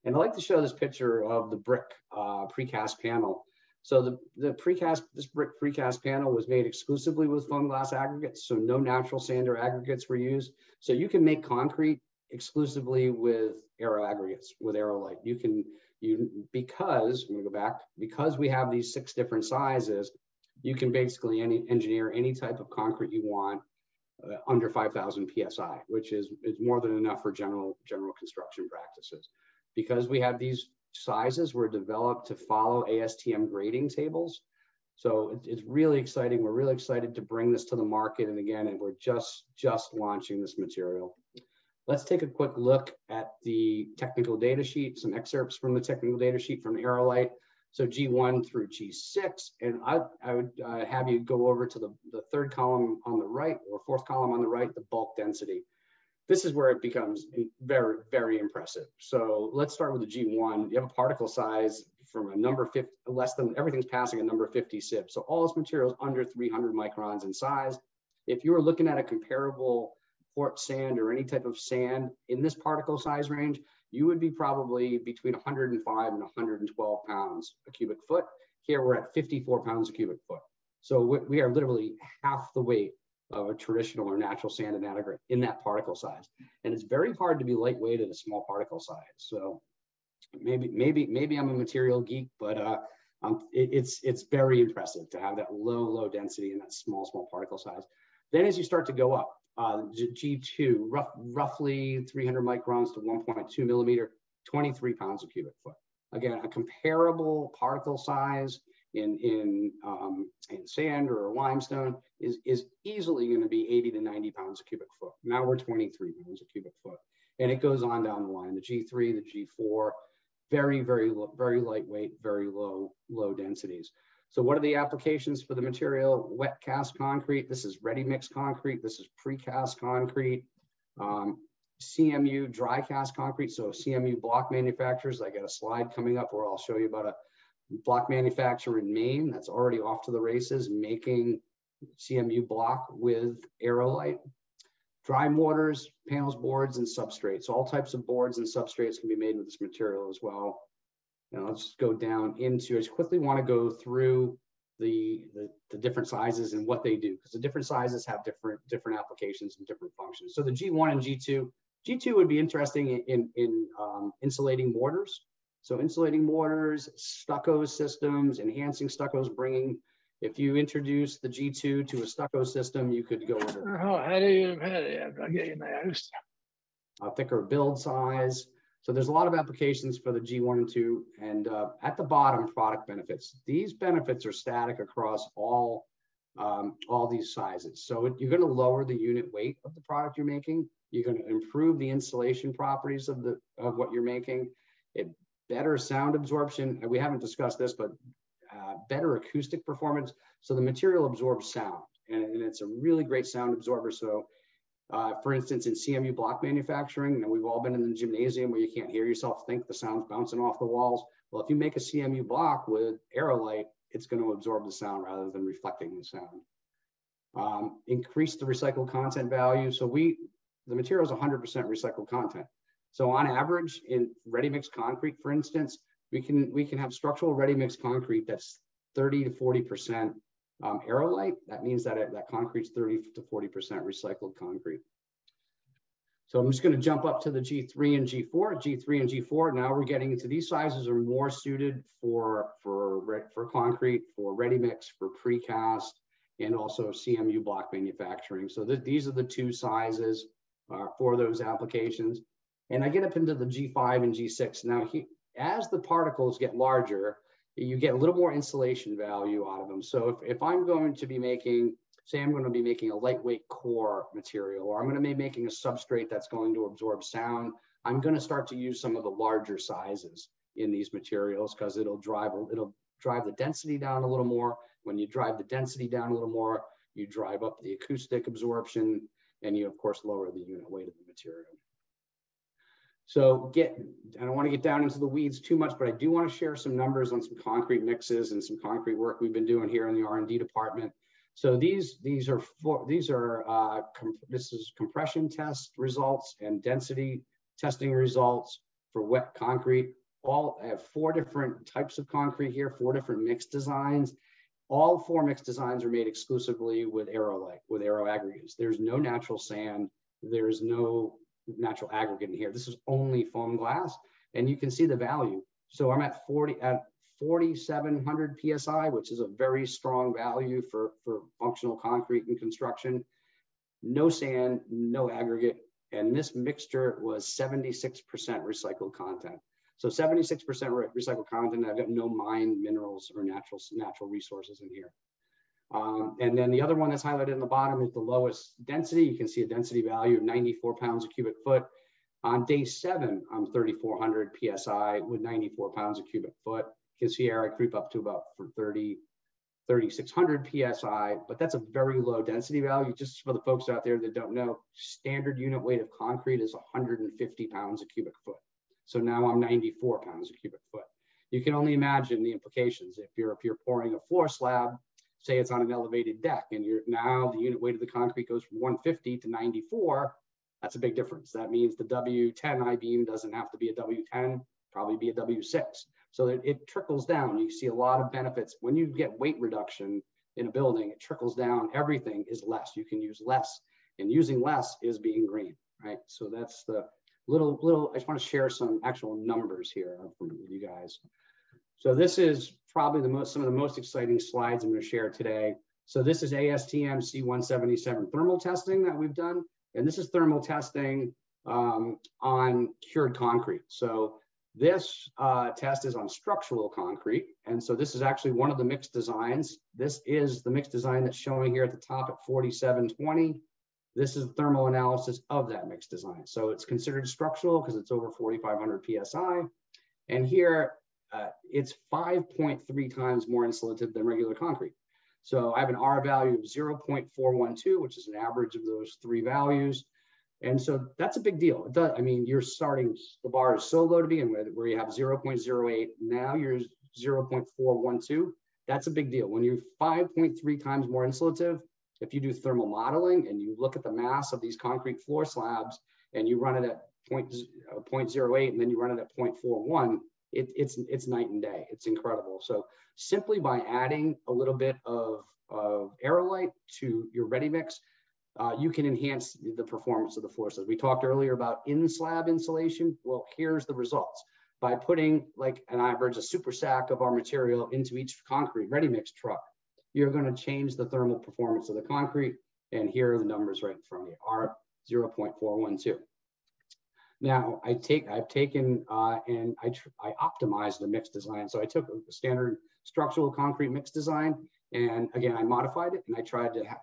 And I'd like to show this picture of the brick uh, precast panel. So the, the precast, this brick precast panel was made exclusively with foam glass aggregates, so no natural sand or aggregates were used. So you can make concrete exclusively with Aero aggregates, with Aerolite. You can, you because, I'm gonna go back, because we have these six different sizes, you can basically any, engineer any type of concrete you want uh, under five thousand P S I, which is, is more than enough for general, general construction practices. Because we have these sizes, were developed to follow A S T M grading tables. So it's really exciting. We're really excited to bring this to the market. And again, and we're just, just launching this material. Let's take a quick look at the technical data sheet, some excerpts from the technical data sheet from Aerolite. So G one through G six. And I, I would uh, have you go over to the, the third column on the right, or fourth column on the right, the bulk density. This is where it becomes very, very impressive. So let's start with the G one. You have a particle size from a number fifty, less than, everything's passing a number fifty sieve. So all this material is under three hundred microns in size. If you were looking at a comparable port sand or any type of sand in this particle size range, you would be probably between one hundred five and one hundred twelve pounds a cubic foot. Here we're at fifty-four pounds a cubic foot. So we are literally half the weight of a traditional or natural sand and aggregate in that particle size. And it's very hard to be lightweight at a small particle size. So maybe, maybe, maybe I'm a material geek, but uh, um, it, it's, it's very impressive to have that low, low density and that small, small particle size. Then as you start to go up, uh, G two, rough, roughly three hundred microns to one point two millimeter, twenty-three pounds a cubic foot. Again, a comparable particle size in in um, in sand or limestone is is easily going to be eighty to ninety pounds a cubic foot. Now we're twenty-three pounds a cubic foot, and it goes on down the line. The G three, the G four, very very low, very lightweight, very low low densities. So what are the applications for the material? Wet cast concrete. This is ready mix concrete. This is precast concrete. Um, C M U dry cast concrete. So C M U block manufacturers. I got a slide coming up where I'll show you about a block manufacturer in Maine that's already off to the races making C M U block with Aerolite. Dry mortars, panels, boards, and substrates. All types of boards and substrates can be made with this material as well. Now let's go down into, I just quickly want to go through the, the, the different sizes and what they do, because the different sizes have different, different applications and different functions. So the G one and G two, G two would be interesting in, in, in um, insulating mortars. So insulating mortars, stucco systems, enhancing stuccos, bringing, if you introduce the G two to a stucco system, you could go with it. Oh, how do you, how do you, I'll get you next. A thicker build size. So there's a lot of applications for the G one and two. And uh, at the bottom, product benefits. These benefits are static across all, um, all these sizes. So you're gonna lower the unit weight of the product you're making. You're gonna improve the insulation properties of, the, of what you're making. It, better sound absorption, we haven't discussed this, but uh, better acoustic performance. So the material absorbs sound, and, and it's a really great sound absorber. So uh, for instance, in C M U block manufacturing, and we've all been in the gymnasium where you can't hear yourself think, the sound's bouncing off the walls. Well, if you make a C M U block with Aerolite, it's going to absorb the sound rather than reflecting the sound. Um, increase the recycled content value. So we, the material is one hundred percent recycled content. So on average, in ready-mix concrete, for instance, we can we can have structural ready-mix concrete that's thirty to forty percent um, Aerolite. That means that it, that concrete's thirty to forty percent recycled concrete. So I'm just going to jump up to the G three and G four. G three and G four. Now we're getting into these sizes are more suited for for for concrete, for ready-mix, for precast, and also C M U block manufacturing. So th these are the two sizes uh, for those applications. And I get up into the G five and G six. Now, he, as the particles get larger, you get a little more insulation value out of them. So if, if I'm going to be making, say I'm going to be making a lightweight core material, or I'm going to be making a substrate that's going to absorb sound, I'm going to start to use some of the larger sizes in these materials because it'll drive, it'll drive the density down a little more. When you drive the density down a little more, you drive up the acoustic absorption, and you, of course, lower the unit weight of the material. So get, I don't want to get down into the weeds too much, but I do want to share some numbers on some concrete mixes and some concrete work we've been doing here in the R and D department. So these these are for, these are uh, this is compression test results and density testing results for wet concrete. All I have four different types of concrete here, four different mix designs. All four mix designs are made exclusively with Aerolite, with Aero Aggregates. There's no natural sand. There's no natural aggregate in here. This is only foam glass, and you can see the value. So I'm at forty-seven hundred P S I, which is a very strong value for, for functional concrete and construction. No sand, no aggregate, and this mixture was seventy-six percent recycled content. So seventy-six percent recycled content. I've got no mined minerals or natural, natural resources in here. Um, and then the other one that's highlighted in the bottom is the lowest density. You can see a density value of ninety-four pounds a cubic foot. On day seven, I'm thirty-four hundred P S I with ninety-four pounds a cubic foot. You can see here I creep up to about thirty-six hundred P S I, but that's a very low density value. Just for the folks out there that don't know, standard unit weight of concrete is one hundred fifty pounds a cubic foot. So now I'm ninety-four pounds a cubic foot. You can only imagine the implications if you're, if you're pouring a floor slab. Say it's on an elevated deck, and you're now the unit weight of the concrete goes from one hundred fifty to ninety-four. That's a big difference. That means the W ten I-beam doesn't have to be a W ten, probably be a W six. So it, it trickles down. You see a lot of benefits. When you get weight reduction in a building, it trickles down. Everything is less. You can use less, and using less is being green, right? So that's the little, little, I just want to share some actual numbers here with you guys. So this is probably the most, some of the most exciting slides I'm going to share today. So this is A S T M C one seventy-seven thermal testing that we've done. And this is thermal testing um, on cured concrete. So this uh, test is on structural concrete. And so this is actually one of the mixed designs. This is the mixed design that's showing here at the top at forty-seven twenty. This is the thermal analysis of that mixed design. So it's considered structural because it's over forty-five hundred P S I. And here uh, it's five point three times more insulative than regular concrete. So I have an R value of zero point four one two, which is an average of those three values. And so that's a big deal. It does, I mean, you're starting, the bar is so low to begin with, where you have zero point zero eight, now you're zero point four one two. That's a big deal. When you're five point three times more insulative, if you do thermal modeling and you look at the mass of these concrete floor slabs and you run it at zero point zero eight and then you run it at zero point four one, It, it's it's night and day. It's incredible. So simply by adding a little bit of, of Aerolite to your ready mix, uh, you can enhance the performance of the floor slab. We talked earlier about in slab insulation. Well, here's the results. By putting like an average, a super sack of our material into each concrete ready mix truck, you're going to change the thermal performance of the concrete. And here are the numbers right in front of you, are zero point four one two. Now I take, I've taken uh, and I, tr I optimized the mixed design. So I took a standard structural concrete mixed design, and again, I modified it and I tried to ha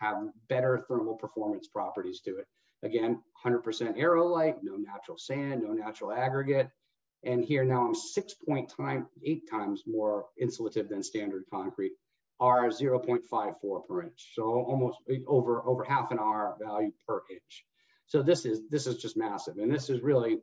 have better thermal performance properties to it. Again, one hundred percent Aerolite, no natural sand, no natural aggregate. And here now I'm six point eight times more insulative than standard concrete, R zero point five four per inch. So almost over, over half an R value per inch. So this is this is just massive, and this is really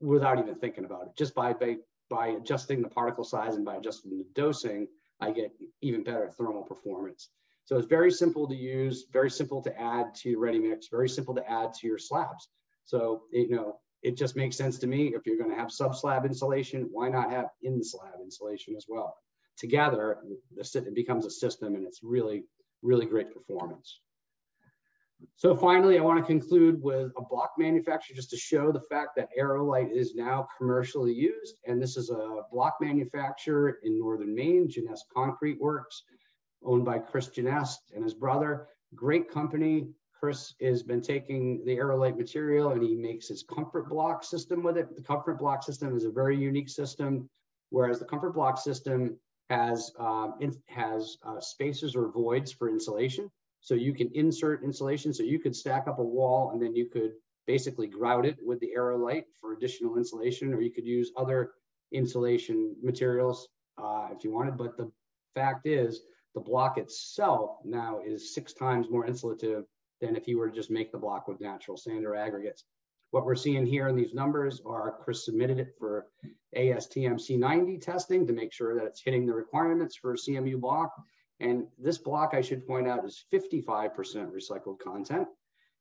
without even thinking about it. Just by by, by adjusting the particle size and by adjusting the dosing, I get even better thermal performance. So it's very simple to use, very simple to add to your ready mix, very simple to add to your slabs. So it, you know, it just makes sense to me, if you're going to have sub slab insulation, why not have in slab insulation as well? Together, it becomes a system, and it's really really great performance. So finally, I want to conclude with a block manufacturer just to show the fact that Aerolite is now commercially used. And this is a block manufacturer in northern Maine, Ginest Concrete Works, owned by Chris Ginest and his brother. Great company. Chris has been taking the Aerolite material and he makes his comfort block system with it. The comfort block system is a very unique system, whereas the comfort block system has, um, has uh, spaces or voids for insulation. So you can insert insulation. So you could stack up a wall and then you could basically grout it with the Aerolite for additional insulation, or you could use other insulation materials uh, if you wanted. But the fact is, the block itself now is six times more insulative than if you were to just make the block with natural sand or aggregates. What we're seeing here in these numbers are Chris submitted it for A S T M C ninety testing to make sure that it's hitting the requirements for a C M U block. And this block, I should point out, is fifty-five percent recycled content.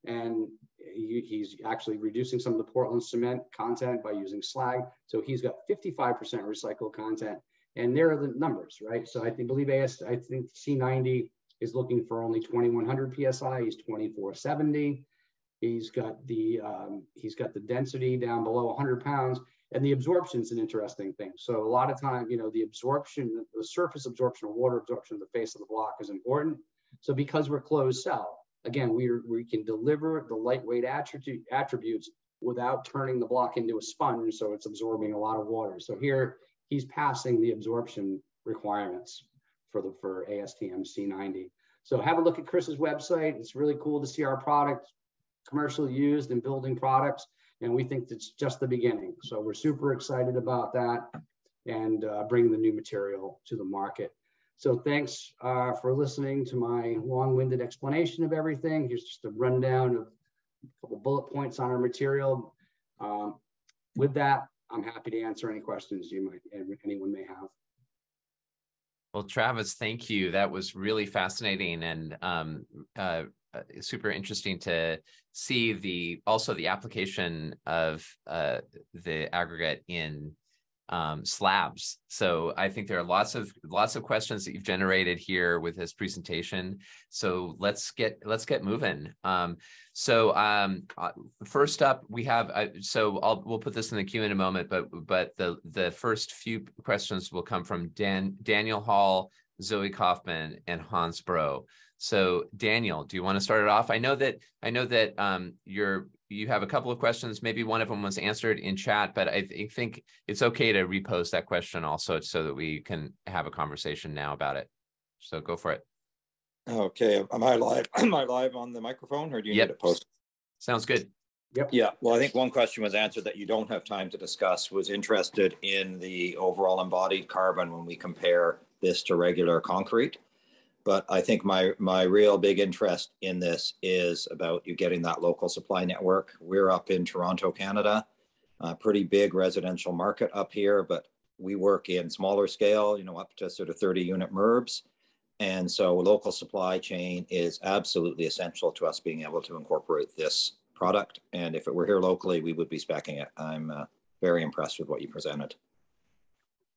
And he, he's actually reducing some of the Portland cement content by using slag. So he's got fifty-five percent recycled content. And there are the numbers, right? So I think, believe AS, I think C ninety is looking for only twenty-one hundred P S I. He's twenty-four seventy. He's got the um, he's got the density down below one hundred pounds. And the absorption is an interesting thing. So a lot of time, you know, the absorption, the surface absorption or water absorption of the face of the block is important. So because we're closed cell, again, we, we can deliver the lightweight attribute, attributes without turning the block into a sponge. So it's absorbing a lot of water. So here he's passing the absorption requirements for the for A S T M C ninety. So have a look at Chris's website. It's really cool to see our product commercially used in building products. And we think that's just the beginning. So we're super excited about that and uh, bring the new material to the market. So thanks uh, for listening to my long-winded explanation of everything. Here's just a rundown of a couple bullet points on our material. Um, with that, I'm happy to answer any questions you might, anyone may have. Well, Traves, thank you. That was really fascinating and um, uh, uh, super interesting to see the also the application of uh, the aggregate in um, slabs. So I think there are lots of lots of questions that you've generated here with this presentation. So let's get let's get moving. Um, so um, uh, first up, we have uh, so I'll we'll put this in the queue in a moment, but but the the first few questions will come from Dan Daniel Hall, Zoe Kaufman, and Hans Breaux. So Daniel, do you want to start it off? I know that I know that um, you're you have a couple of questions. Maybe one of them was answered in chat, but I th think it's okay to repost that question also, so that we can have a conversation now about it. So go for it. Okay, am I live? Am I live on the microphone, or do you yep. need to post? Sounds good. Yep. Yeah. Well, I think one question was answered that you don't have time to discuss. Was interested in the overall embodied carbon when we compare this to regular concrete. But I think my, my real big interest in this is about you getting that local supply network. We're up in Toronto, Canada, a pretty big residential market up here, but we work in smaller scale, you know, up to sort of thirty unit M R B S. And so local supply chain is absolutely essential to us being able to incorporate this product. And if it were here locally, we would be speccing it. I'm uh, very impressed with what you presented.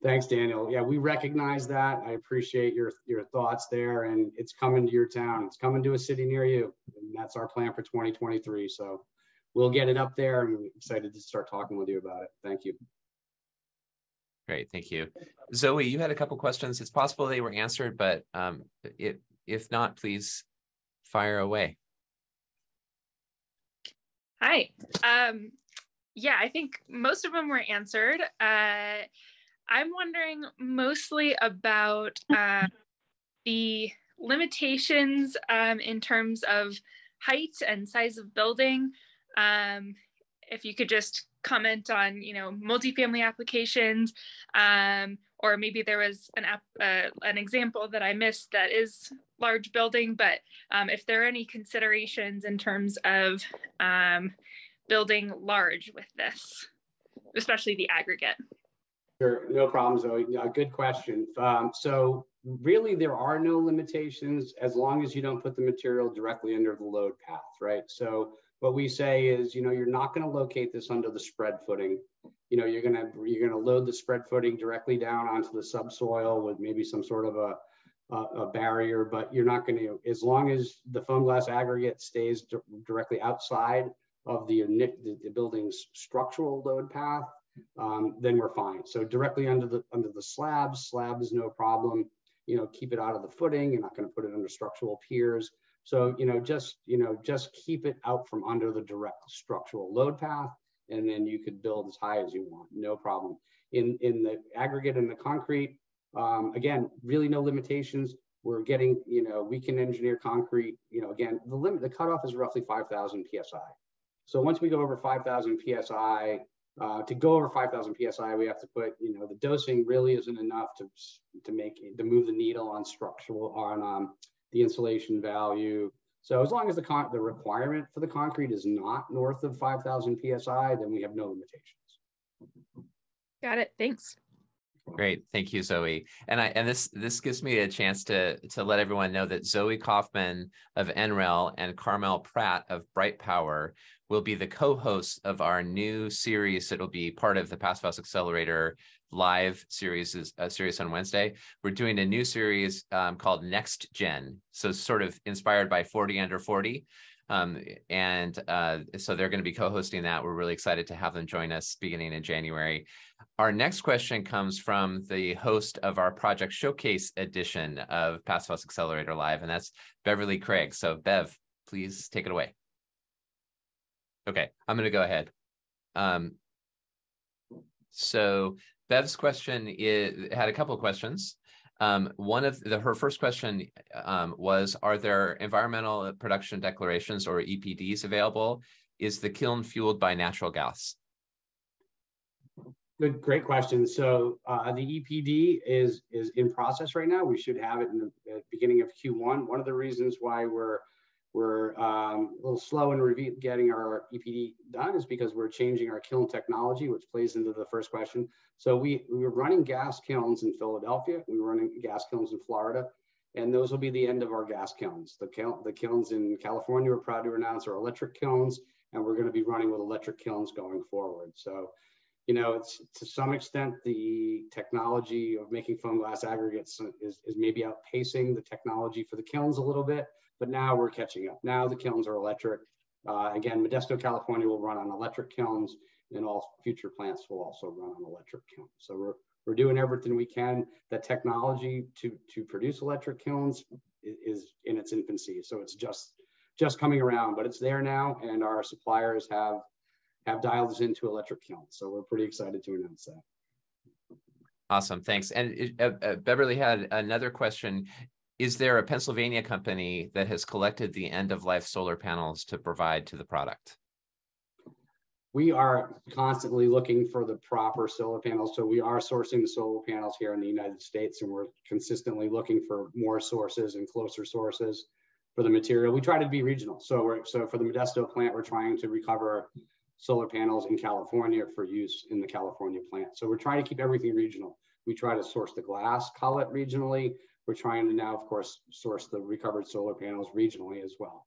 Thanks, Daniel. Yeah, we recognize that. I appreciate your your thoughts there, and it's coming to your town. It's coming to a city near you, and that's our plan for twenty twenty-three. So we'll get it up there, and we're excited to start talking with you about it. Thank you. Great, thank you. Zoe, you had a couple questions. It's possible they were answered, but um, it, if not, please fire away. Hi. Um, yeah, I think most of them were answered. Uh, I'm wondering mostly about uh, the limitations um, in terms of height and size of building. Um, if you could just comment on, you know, multifamily applications, um, or maybe there was an app, uh, an example that I missed that is large building, but um, if there are any considerations in terms of um, building large with this, especially the aggregate. Sure, no problem, Zoe. Yeah, good question. Um, so really there are no limitations as long as you don't put the material directly under the load path, right? So what we say is, you know, you're not going to locate this under the spread footing. You know, you're going to you're going to load the spread footing directly down onto the subsoil with maybe some sort of a, a, a barrier, but you're not going to, as long as the foam glass aggregate stays directly outside of the, the, the building's structural load path, Um, then we're fine. So directly under the under the slab, slab is no problem. You know, keep it out of the footing. You're not going to put it under structural piers. So you know, just you know, just keep it out from under the direct structural load path, and then you could build as high as you want, no problem. In in the aggregate and the concrete, um, again, really no limitations. We're getting, you know, we can engineer concrete. You know, again, the limit, the cutoff is roughly five thousand P S I. So once we go over five thousand P S I. Uh, to go over five thousand P S I, we have to put, you know, the dosing really isn't enough to to make to move the needle on structural on um, the insulation value. So as long as the con the requirement for the concrete is not north of five thousand P S I, then we have no limitations. Got it. Thanks. Great, thank you, Zoe. And I and this this gives me a chance to to let everyone know that Zoe Kaufman of N R E L and Carmel Pratt of Bright Power will be the co-hosts of our new series that will be part of the Passive House Accelerator live series, uh, series on Wednesday. We're doing a new series um, called Next Gen, so sort of inspired by forty under forty. Um, and uh, so they're going to be co-hosting that. We're really excited to have them join us beginning in January. Our next question comes from the host of our Project Showcase edition of Passive House Accelerator Live, and that's Beverly Craig. So Bev, please take it away. Okay, I'm going to go ahead. Um, so Bev's question is, had a couple of questions. Um, one of the, her first question um, was, are there environmental production declarations or E P Ds available? Is the kiln fueled by natural gas? Good, great question. So uh, the E P D is, is in process right now. We should have it in the, the beginning of Q one. One of the reasons why we're We're um, a little slow in getting our E P D done is because we're changing our kiln technology, which plays into the first question. So we, we were running gas kilns in Philadelphia. We were running gas kilns in Florida. And those will be the end of our gas kilns. The, kiln, the kilns in California, we're proud to announce, are electric kilns, and we're going to be running with electric kilns going forward. So, you know, it's to some extent the technology of making foam glass aggregates is, is maybe outpacing the technology for the kilns a little bit, but now we're catching up. Now the kilns are electric. Uh, again, Modesto, California will run on electric kilns, and all future plants will also run on electric kilns. So we're We're doing everything we can. The technology to, to produce electric kilns is in its infancy. So it's just, just coming around, but it's there now, and our suppliers have, have dialed us into electric kilns. So we're pretty excited to announce that. Awesome, thanks. And uh, uh, Beverly had another question. Is there a Pennsylvania company that has collected the end-of-life solar panels to provide to the product? We are constantly looking for the proper solar panels. So we are sourcing the solar panels here in the United States, and we're consistently looking for more sources and closer sources for the material. We try to be regional. So, we're, so for the Modesto plant, we're trying to recover solar panels in California for use in the California plant. So we're trying to keep everything regional. We try to source the glass cullet regionally. We're trying to now, of course, source the recovered solar panels regionally as well.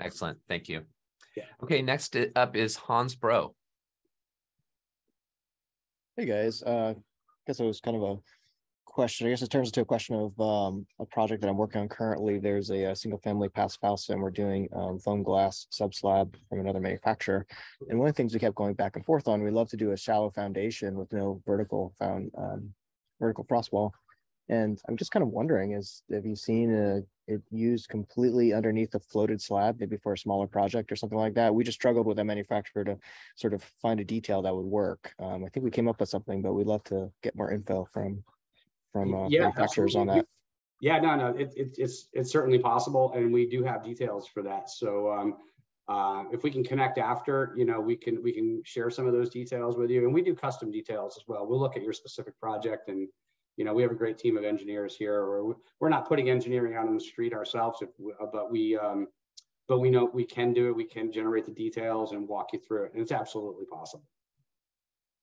Excellent, thank you. Yeah. Okay, next up is Hans Breaux. Hey guys, uh, I guess it was kind of a question. I guess it turns into a question of um, a project that I'm working on currently. There's a, a single family passive house, and we're doing um, foam glass sub-slab from another manufacturer. And one of the things we kept going back and forth on, we'd love to do a shallow foundation with no vertical found, um, vertical frost wall. And I'm just kind of wondering, is have you seen a, it used completely underneath a floated slab, maybe for a smaller project or something like that? We just struggled with a manufacturer to sort of find a detail that would work. Um, I think we came up with something, but we'd love to get more info from from uh, yeah, manufacturers absolutely. on that. Yeah, no, no, it, it, it's it's certainly possible, and we do have details for that. So um, uh, if we can connect after, you know, we can we can share some of those details with you, and we do custom details as well. We'll look at your specific project and. You know, we have a great team of engineers here. Or we're not putting engineering out on the street ourselves, if we, but we um, but we know we can do it. We can generate the details and walk you through it, and it's absolutely possible.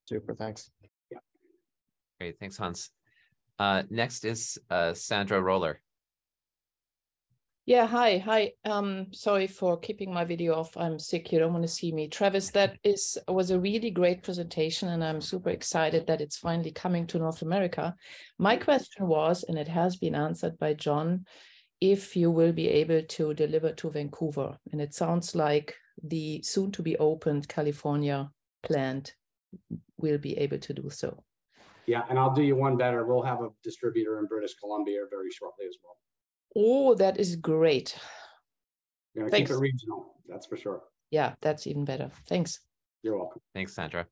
Super, thanks. Yeah. Great, thanks, Hans. Uh, next is uh, Sandra Roller. Yeah, hi, hi. Um, sorry for keeping my video off. I'm sick, you don't want to see me. Traves, that is was a really great presentation, and I'm super excited that it's finally coming to North America. My question was, and it has been answered by John, if you will be able to deliver to Vancouver. And it sounds like the soon to be opened California plant will be able to do so. Yeah, and I'll do you one better. We'll have a distributor in British Columbia very shortly as well. Oh, that is great. You're gonna keep it regional, that's for sure. Yeah, that's even better. Thanks. You're welcome. Thanks, Sandra.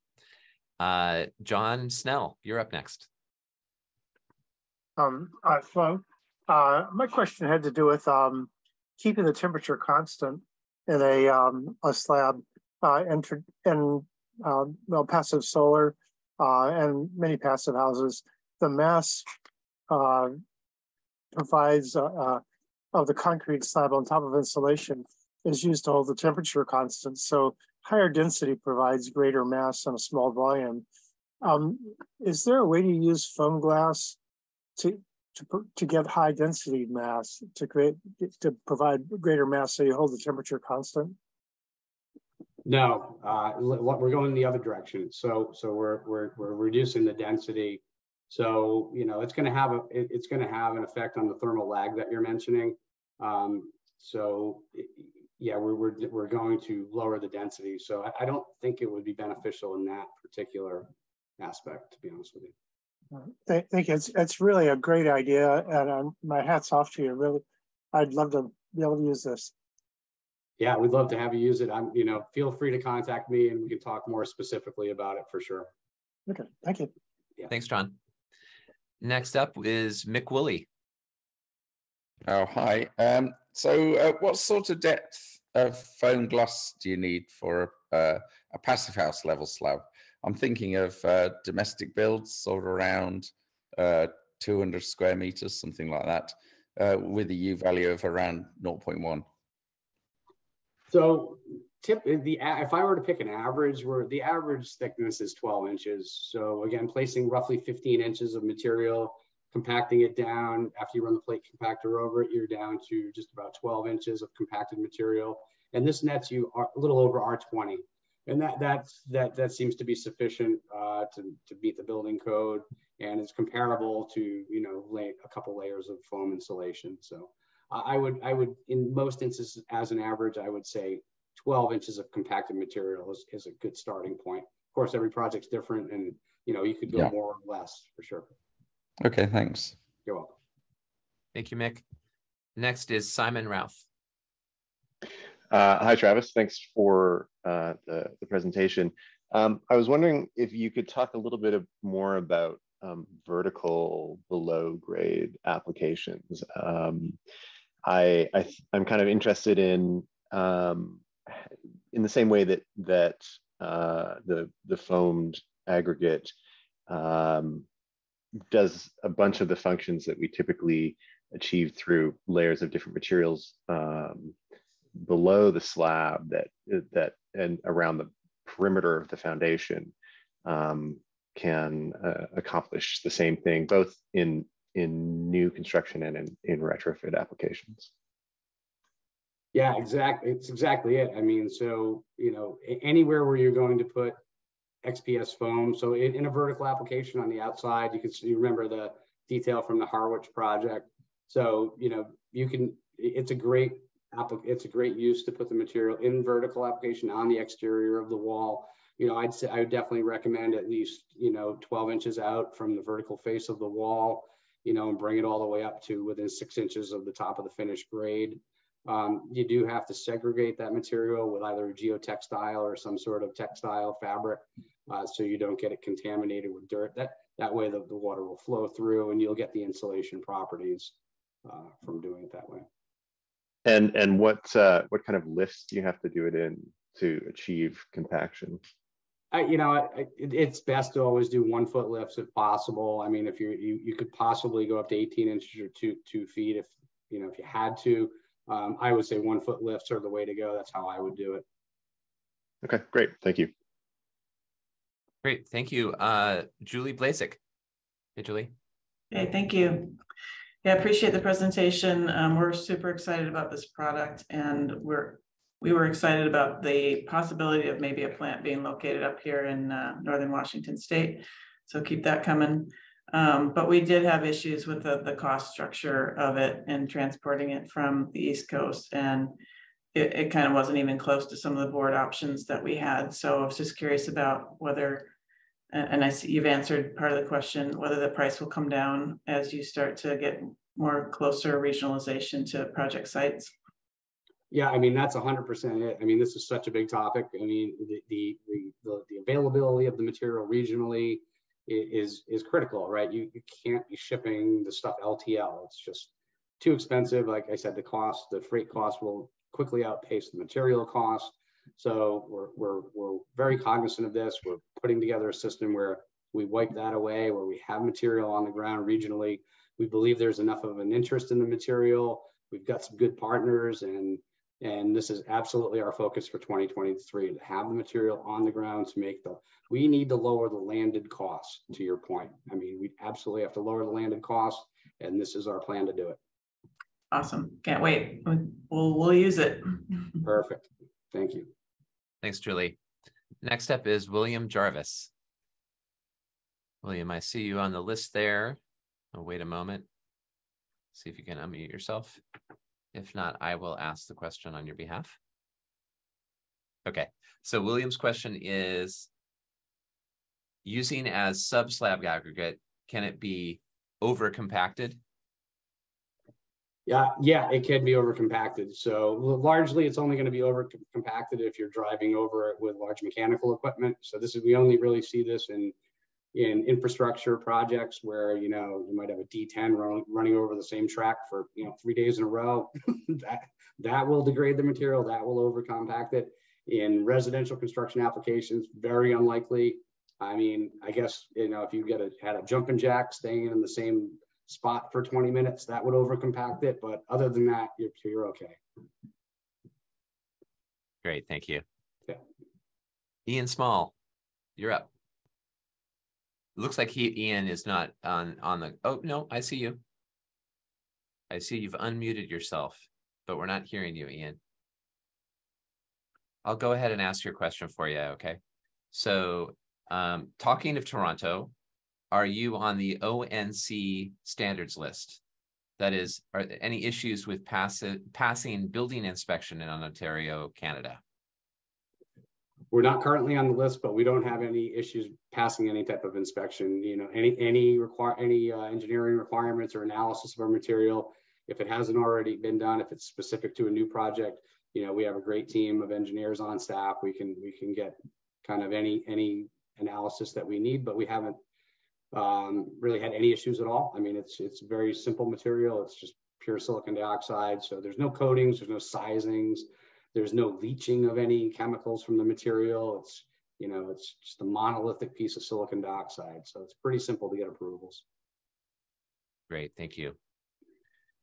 Uh, John Snell, you're up next. Um, uh, hello. Uh, my question had to do with um, keeping the temperature constant in a, um, a slab uh, and, and um, well, passive solar uh, and many passive houses. The mass uh, provides uh, uh, of the concrete slab on top of insulation is used to hold the temperature constant. So higher density provides greater mass on a small volume. Um, is there a way to use foam glass to to to get high density mass to create to provide greater mass so you hold the temperature constant? No, uh, we're going the other direction. So so we're we're we're reducing the density. So, you know, it's going to have a, it's going to have an effect on the thermal lag that you're mentioning. Um, so, yeah, we're, we're, we're going to lower the density. So I, I don't think it would be beneficial in that particular aspect, to be honest with you. I think it's, it's really a great idea. And I'm, my hat's off to you. Really, I'd love to be able to use this. Yeah, we'd love to have you use it. I'm, you know, feel free to contact me and we can talk more specifically about it for sure. Okay, thank you. Yeah. Thanks, John. Next up is Mick Woolley. Oh, hi. Um, so uh, what sort of depth of foam glass do you need for uh, a passive house level slab? I'm thinking of uh, domestic builds sort of around uh, two hundred square meters, something like that, uh, with a U value of around zero point one. So tip, the, if I were to pick an average, where the average thickness is twelve inches. So again, placing roughly fifteen inches of material compacting it down. After you run the plate compactor over it, you're down to just about twelve inches of compacted material. And this nets you a little over R twenty. And that, that's, that, that seems to be sufficient uh, to, to meet the building code. And it's comparable to, you know, lay, a couple layers of foam insulation. So uh, I would, I would, in most instances, as an average, I would say twelve inches of compacted material is, is a good starting point. Of course, every project's different and, you know, you could go yeah. more or less for sure. Okay, thanks. You're welcome. Thank you, Mick. Next is Simon Routh. Uh, hi, Travis. Thanks for uh, the, the presentation. Um, I was wondering if you could talk a little bit of, more about um, vertical below grade applications. Um, I, I, I'm kind of interested in, um, in the same way that, that uh, the, the foamed aggregate um, does a bunch of the functions that we typically achieve through layers of different materials um, below the slab that that and around the perimeter of the foundation um, can uh, accomplish the same thing both in in new construction and in, in retrofit applications. Yeah, exactly. It's exactly it. I mean, so you know, anywhere where you're going to put X P S foam, so in, in a vertical application on the outside, you can you remember the detail from the Harwich project. So you know, you can. It's a great. It's a great use to put the material in vertical application on the exterior of the wall. You know, I'd say I would definitely recommend at least, you know, twelve inches out from the vertical face of the wall, you know, and bring it all the way up to within six inches of the top of the finished grade. Um, you do have to segregate that material with either a geotextile or some sort of textile fabric uh, so you don't get it contaminated with dirt. That, that way the, the water will flow through and you'll get the insulation properties uh, from doing it that way. And and what uh, what kind of lifts do you have to do it in to achieve compaction? I, you know, I, it, it's best to always do one foot lifts if possible. I mean, if you you you could possibly go up to eighteen inches or two two feet if you know if you had to. Um, I would say one foot lifts are the way to go. That's how I would do it. Okay, great. Thank you. Great, thank you, uh, Julie Blasek. Hey, Julie. Hey, thank you. Yeah, I appreciate the presentation. Um, we're super excited about this product, and we're we were excited about the possibility of maybe a plant being located up here in uh, northern Washington State. So keep that coming. Um, but we did have issues with the, the cost structure of it and transporting it from the East Coast, and it, it kind of wasn't even close to some of the board options that we had. So I was just curious about whether. And I see you've answered part of the question, whether the price will come down as you start to get more closer regionalization to project sites. Yeah, I mean, that's one hundred percent it. I mean, this is such a big topic. I mean, the, the, the, the availability of the material regionally is, is critical, right? You, you can't be shipping the stuff L T L. It's just too expensive. Like I said, the cost, the freight cost will quickly outpace the material cost. So we're, we're, we're very cognizant of this. We're putting together a system where we wipe that away, where we have material on the ground regionally. We believe there's enough of an interest in the material. We've got some good partners, and, and this is absolutely our focus for twenty twenty-three, to have the material on the ground to make the, we need to lower the landed cost, to your point. I mean, we absolutely have to lower the landed cost, and this is our plan to do it. Awesome, can't wait. We'll, we'll use it. Perfect, thank you. Thanks, Julie. Next up is William Jarvis. William, I see you on the list there. I'll wait a moment. See if you can unmute yourself. If not, I will ask the question on your behalf. Okay, so William's question is, using as sub-slab aggregate, can it be over-compacted? Yeah, yeah, it can be overcompacted. So largely, it's only going to be overcompacted if you're driving over it with large mechanical equipment. So this is, we only really see this in in infrastructure projects where, you know, you might have a D ten run, running over the same track for, you know, three days in a row. that that will degrade the material, that will overcompact it. In residential construction applications, very unlikely. I mean, I guess, you know, if you get a, had a jumping jack staying in the same spot for twenty minutes, that would overcompact it, but other than that, you're, you're okay. Great, thank you. Yeah. Ian Small, you're up. It looks like he, Ian is not on, on the, oh, no, I see you. I see you've unmuted yourself, but we're not hearing you, Ian. I'll go ahead and ask your question for you, okay? So um, talking of Toronto, are you on the O N C standards list? That is, are there any issues with passive, passing building inspection in Ontario, Canada? We're not currently on the list, but we don't have any issues passing any type of inspection. You know, any any require any uh, engineering requirements or analysis of our material, if it hasn't already been done, if it's specific to a new project, you know, we have a great team of engineers on staff. We can we can get kind of any any analysis that we need, but we haven't um, really had any issues at all. I mean, it's it's very simple material. It's just pure silicon dioxide, so there's no coatings, there's no sizings. There's no leaching of any chemicals from the material. It's, you know, it's just a monolithic piece of silicon dioxide. So it's pretty simple to get approvals. Great, thank you.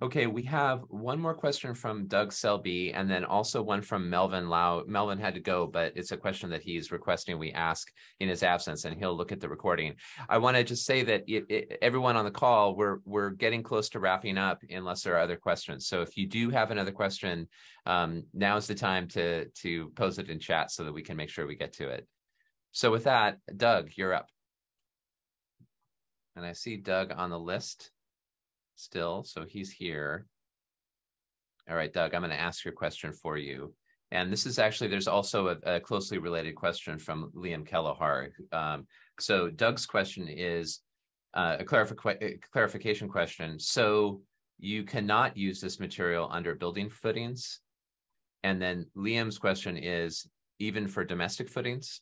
Okay, we have one more question from Doug Selby and then also one from Melvin Lau. Melvin had to go, but it's a question that he's requesting we ask in his absence, and he'll look at the recording. I want to just say that it, it, everyone on the call, we're, we're getting close to wrapping up unless there are other questions. So if you do have another question, um, now's the time to, to pose it in chat so that we can make sure we get to it. So with that, Doug, you're up. And I see Doug on the list still, so he's here. All right, Doug, I'm going to ask your question for you. And this is actually, there's also a, a closely related question from Liam Kellohar. Um, so Doug's question is uh, a, clarifi a clarification question. So you cannot use this material under building footings? And then Liam's question is, even for domestic footings?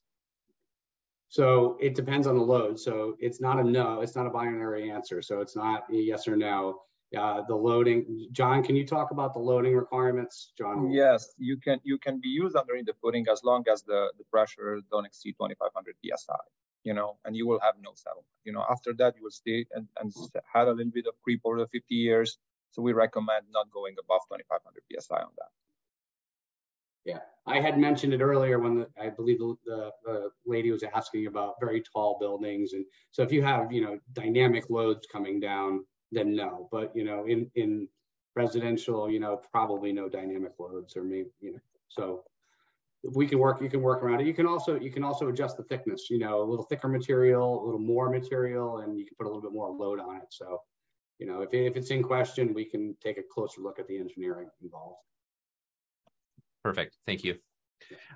So it depends on the load. So it's not a no, it's not a binary answer. So it's not a yes or no. Uh, the loading, John, can you talk about the loading requirements, John? Yes, you can you can be used under the footing as long as the, the pressure don't exceed twenty-five hundred P S I, you know, and you will have no settlement. You know, after that, you will stay and, and had a little bit of creep over fifty years. So we recommend not going above twenty-five hundred P S I on that. Yeah, I had mentioned it earlier when the, I believe the, the, the lady was asking about very tall buildings. And so if you have, you know, dynamic loads coming down, then no. But, you know, in, in residential, you know, probably no dynamic loads, or maybe, you know, so if we can work, you can work around it. You can also, you can also adjust the thickness, you know, a little thicker material, a little more material, and you can put a little bit more load on it. So, you know, if, if it's in question, we can take a closer look at the engineering involved. Perfect. Thank you.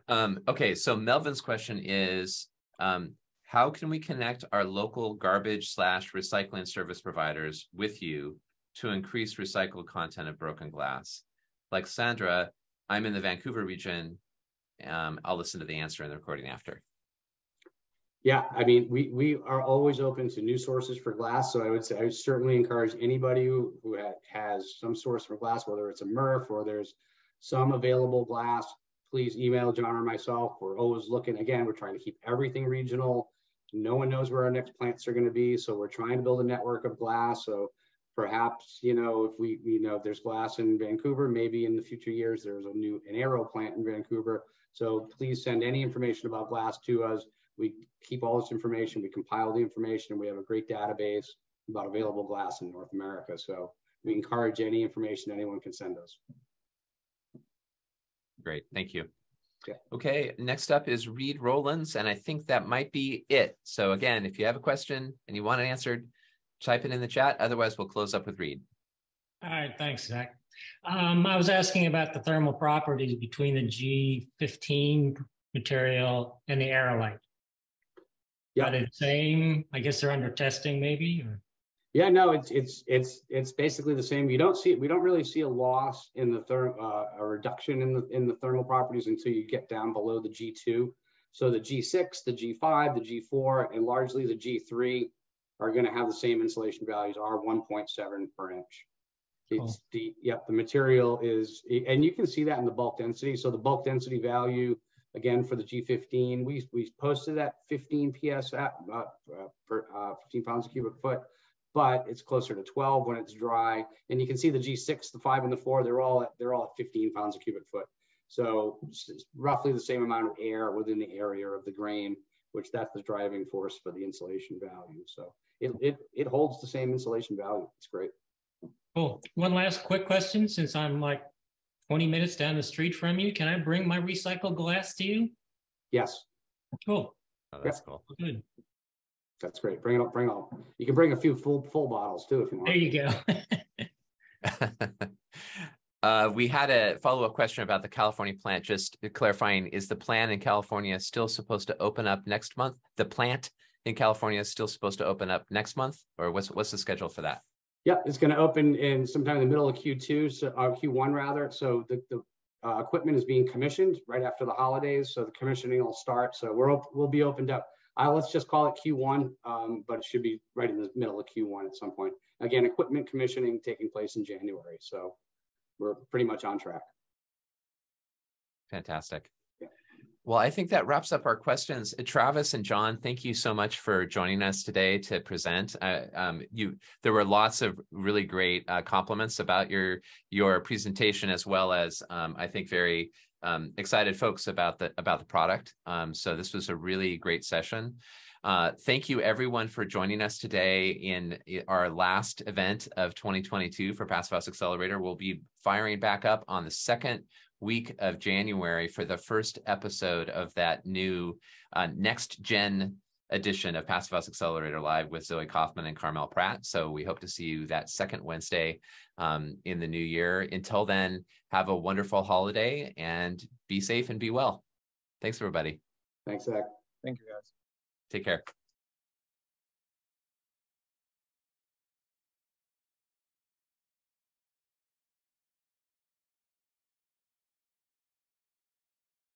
Um, okay, so Melvin's question is, um, how can we connect our local garbage slash recycling service providers with you to increase recycled content of broken glass? Like Sandra, I'm in the Vancouver region. Um, I'll listen to the answer in the recording after. Yeah, I mean, we, we are always open to new sources for glass. So I would say I would certainly encourage anybody who, who ha has some source for glass, whether it's a M R F or there's some available glass, please email John or myself. We're always looking. Again, we're trying to keep everything regional. No one knows where our next plants are going to be. So we're trying to build a network of glass. So perhaps, you know, if we, you know, if there's glass in Vancouver, maybe in the future years, there's a new an aero plant in Vancouver. So please send any information about glass to us. We keep all this information. We compile the information. We have a great database about available glass in North America. So we encourage any information anyone can send us. Great, thank you. Okay. Okay, next up is Reed Rollins, and I think that might be it. So again, if you have a question and you want it answered, type it in the chat. Otherwise, we'll close up with Reed. All right, thanks, Zach. Um, I was asking about the thermal properties between the G fifteen material and the Aerolite. Yeah, they're the same. I guess they're under testing, maybe. Or? Yeah, no, it's it's it's it's basically the same. You don't see we don't really see a loss in the therm uh, a reduction in the in the thermal properties until you get down below the G two. So the G six, the G five, the G four, and largely the G three are going to have the same insulation values, R one point seven per inch. It's oh. the yep the material is, and you can see that in the bulk density. So the bulk density value again for the G fifteen, we we posted that fifteen P S I uh, per uh, fifteen pounds a cubic foot. But it's closer to twelve when it's dry, and you can see the G six, the five, and the four. They're all at, they're all at fifteen pounds a cubic foot. So it's roughly the same amount of air within the area of the grain, which that's the driving force for the insulation value. So it, it, it holds the same insulation value. It's great. Cool. One last quick question, since I'm like twenty minutes down the street from you. Can I bring my recycled glass to you? Yes. Cool. Oh, that's yeah. cool. Good. That's great. Bring it up. Bring it up. You can bring a few full full bottles too if you want. There you go. uh, we had a follow up question about the California plant. Just clarifying, is the plant in California still supposed to open up next month? The plant in California is still supposed to open up next month, or what's what's the schedule for that? Yeah, it's going to open in sometime in the middle of Q two, so uh, Q one rather. So the, the uh, equipment is being commissioned right after the holidays, so the commissioning will start. So we're we'll be opened up. Uh, let's just call it Q one, um, but it should be right in the middle of Q one at some point. Again, equipment commissioning taking place in January, so we're pretty much on track. Fantastic. Yeah. Well, I think that wraps up our questions. Traves and John, thank you so much for joining us today to present. Uh, um, you, there were lots of really great uh, compliments about your your presentation, as well as um, I think very. Um, excited folks about the about the product. Um, so this was a really great session. Uh, thank you everyone for joining us today in our last event of twenty twenty-two for Passive House Accelerator. We'll be firing back up on the second week of January for the first episode of that new uh, next gen edition of Passive House Accelerator Live with Zoe Kaufman and Carmel Pratt. So we hope to see you that second Wednesday um, in the new year. Until then, have a wonderful holiday and be safe and be well. Thanks, everybody. Thanks, Zach. Thank you, guys. Take care.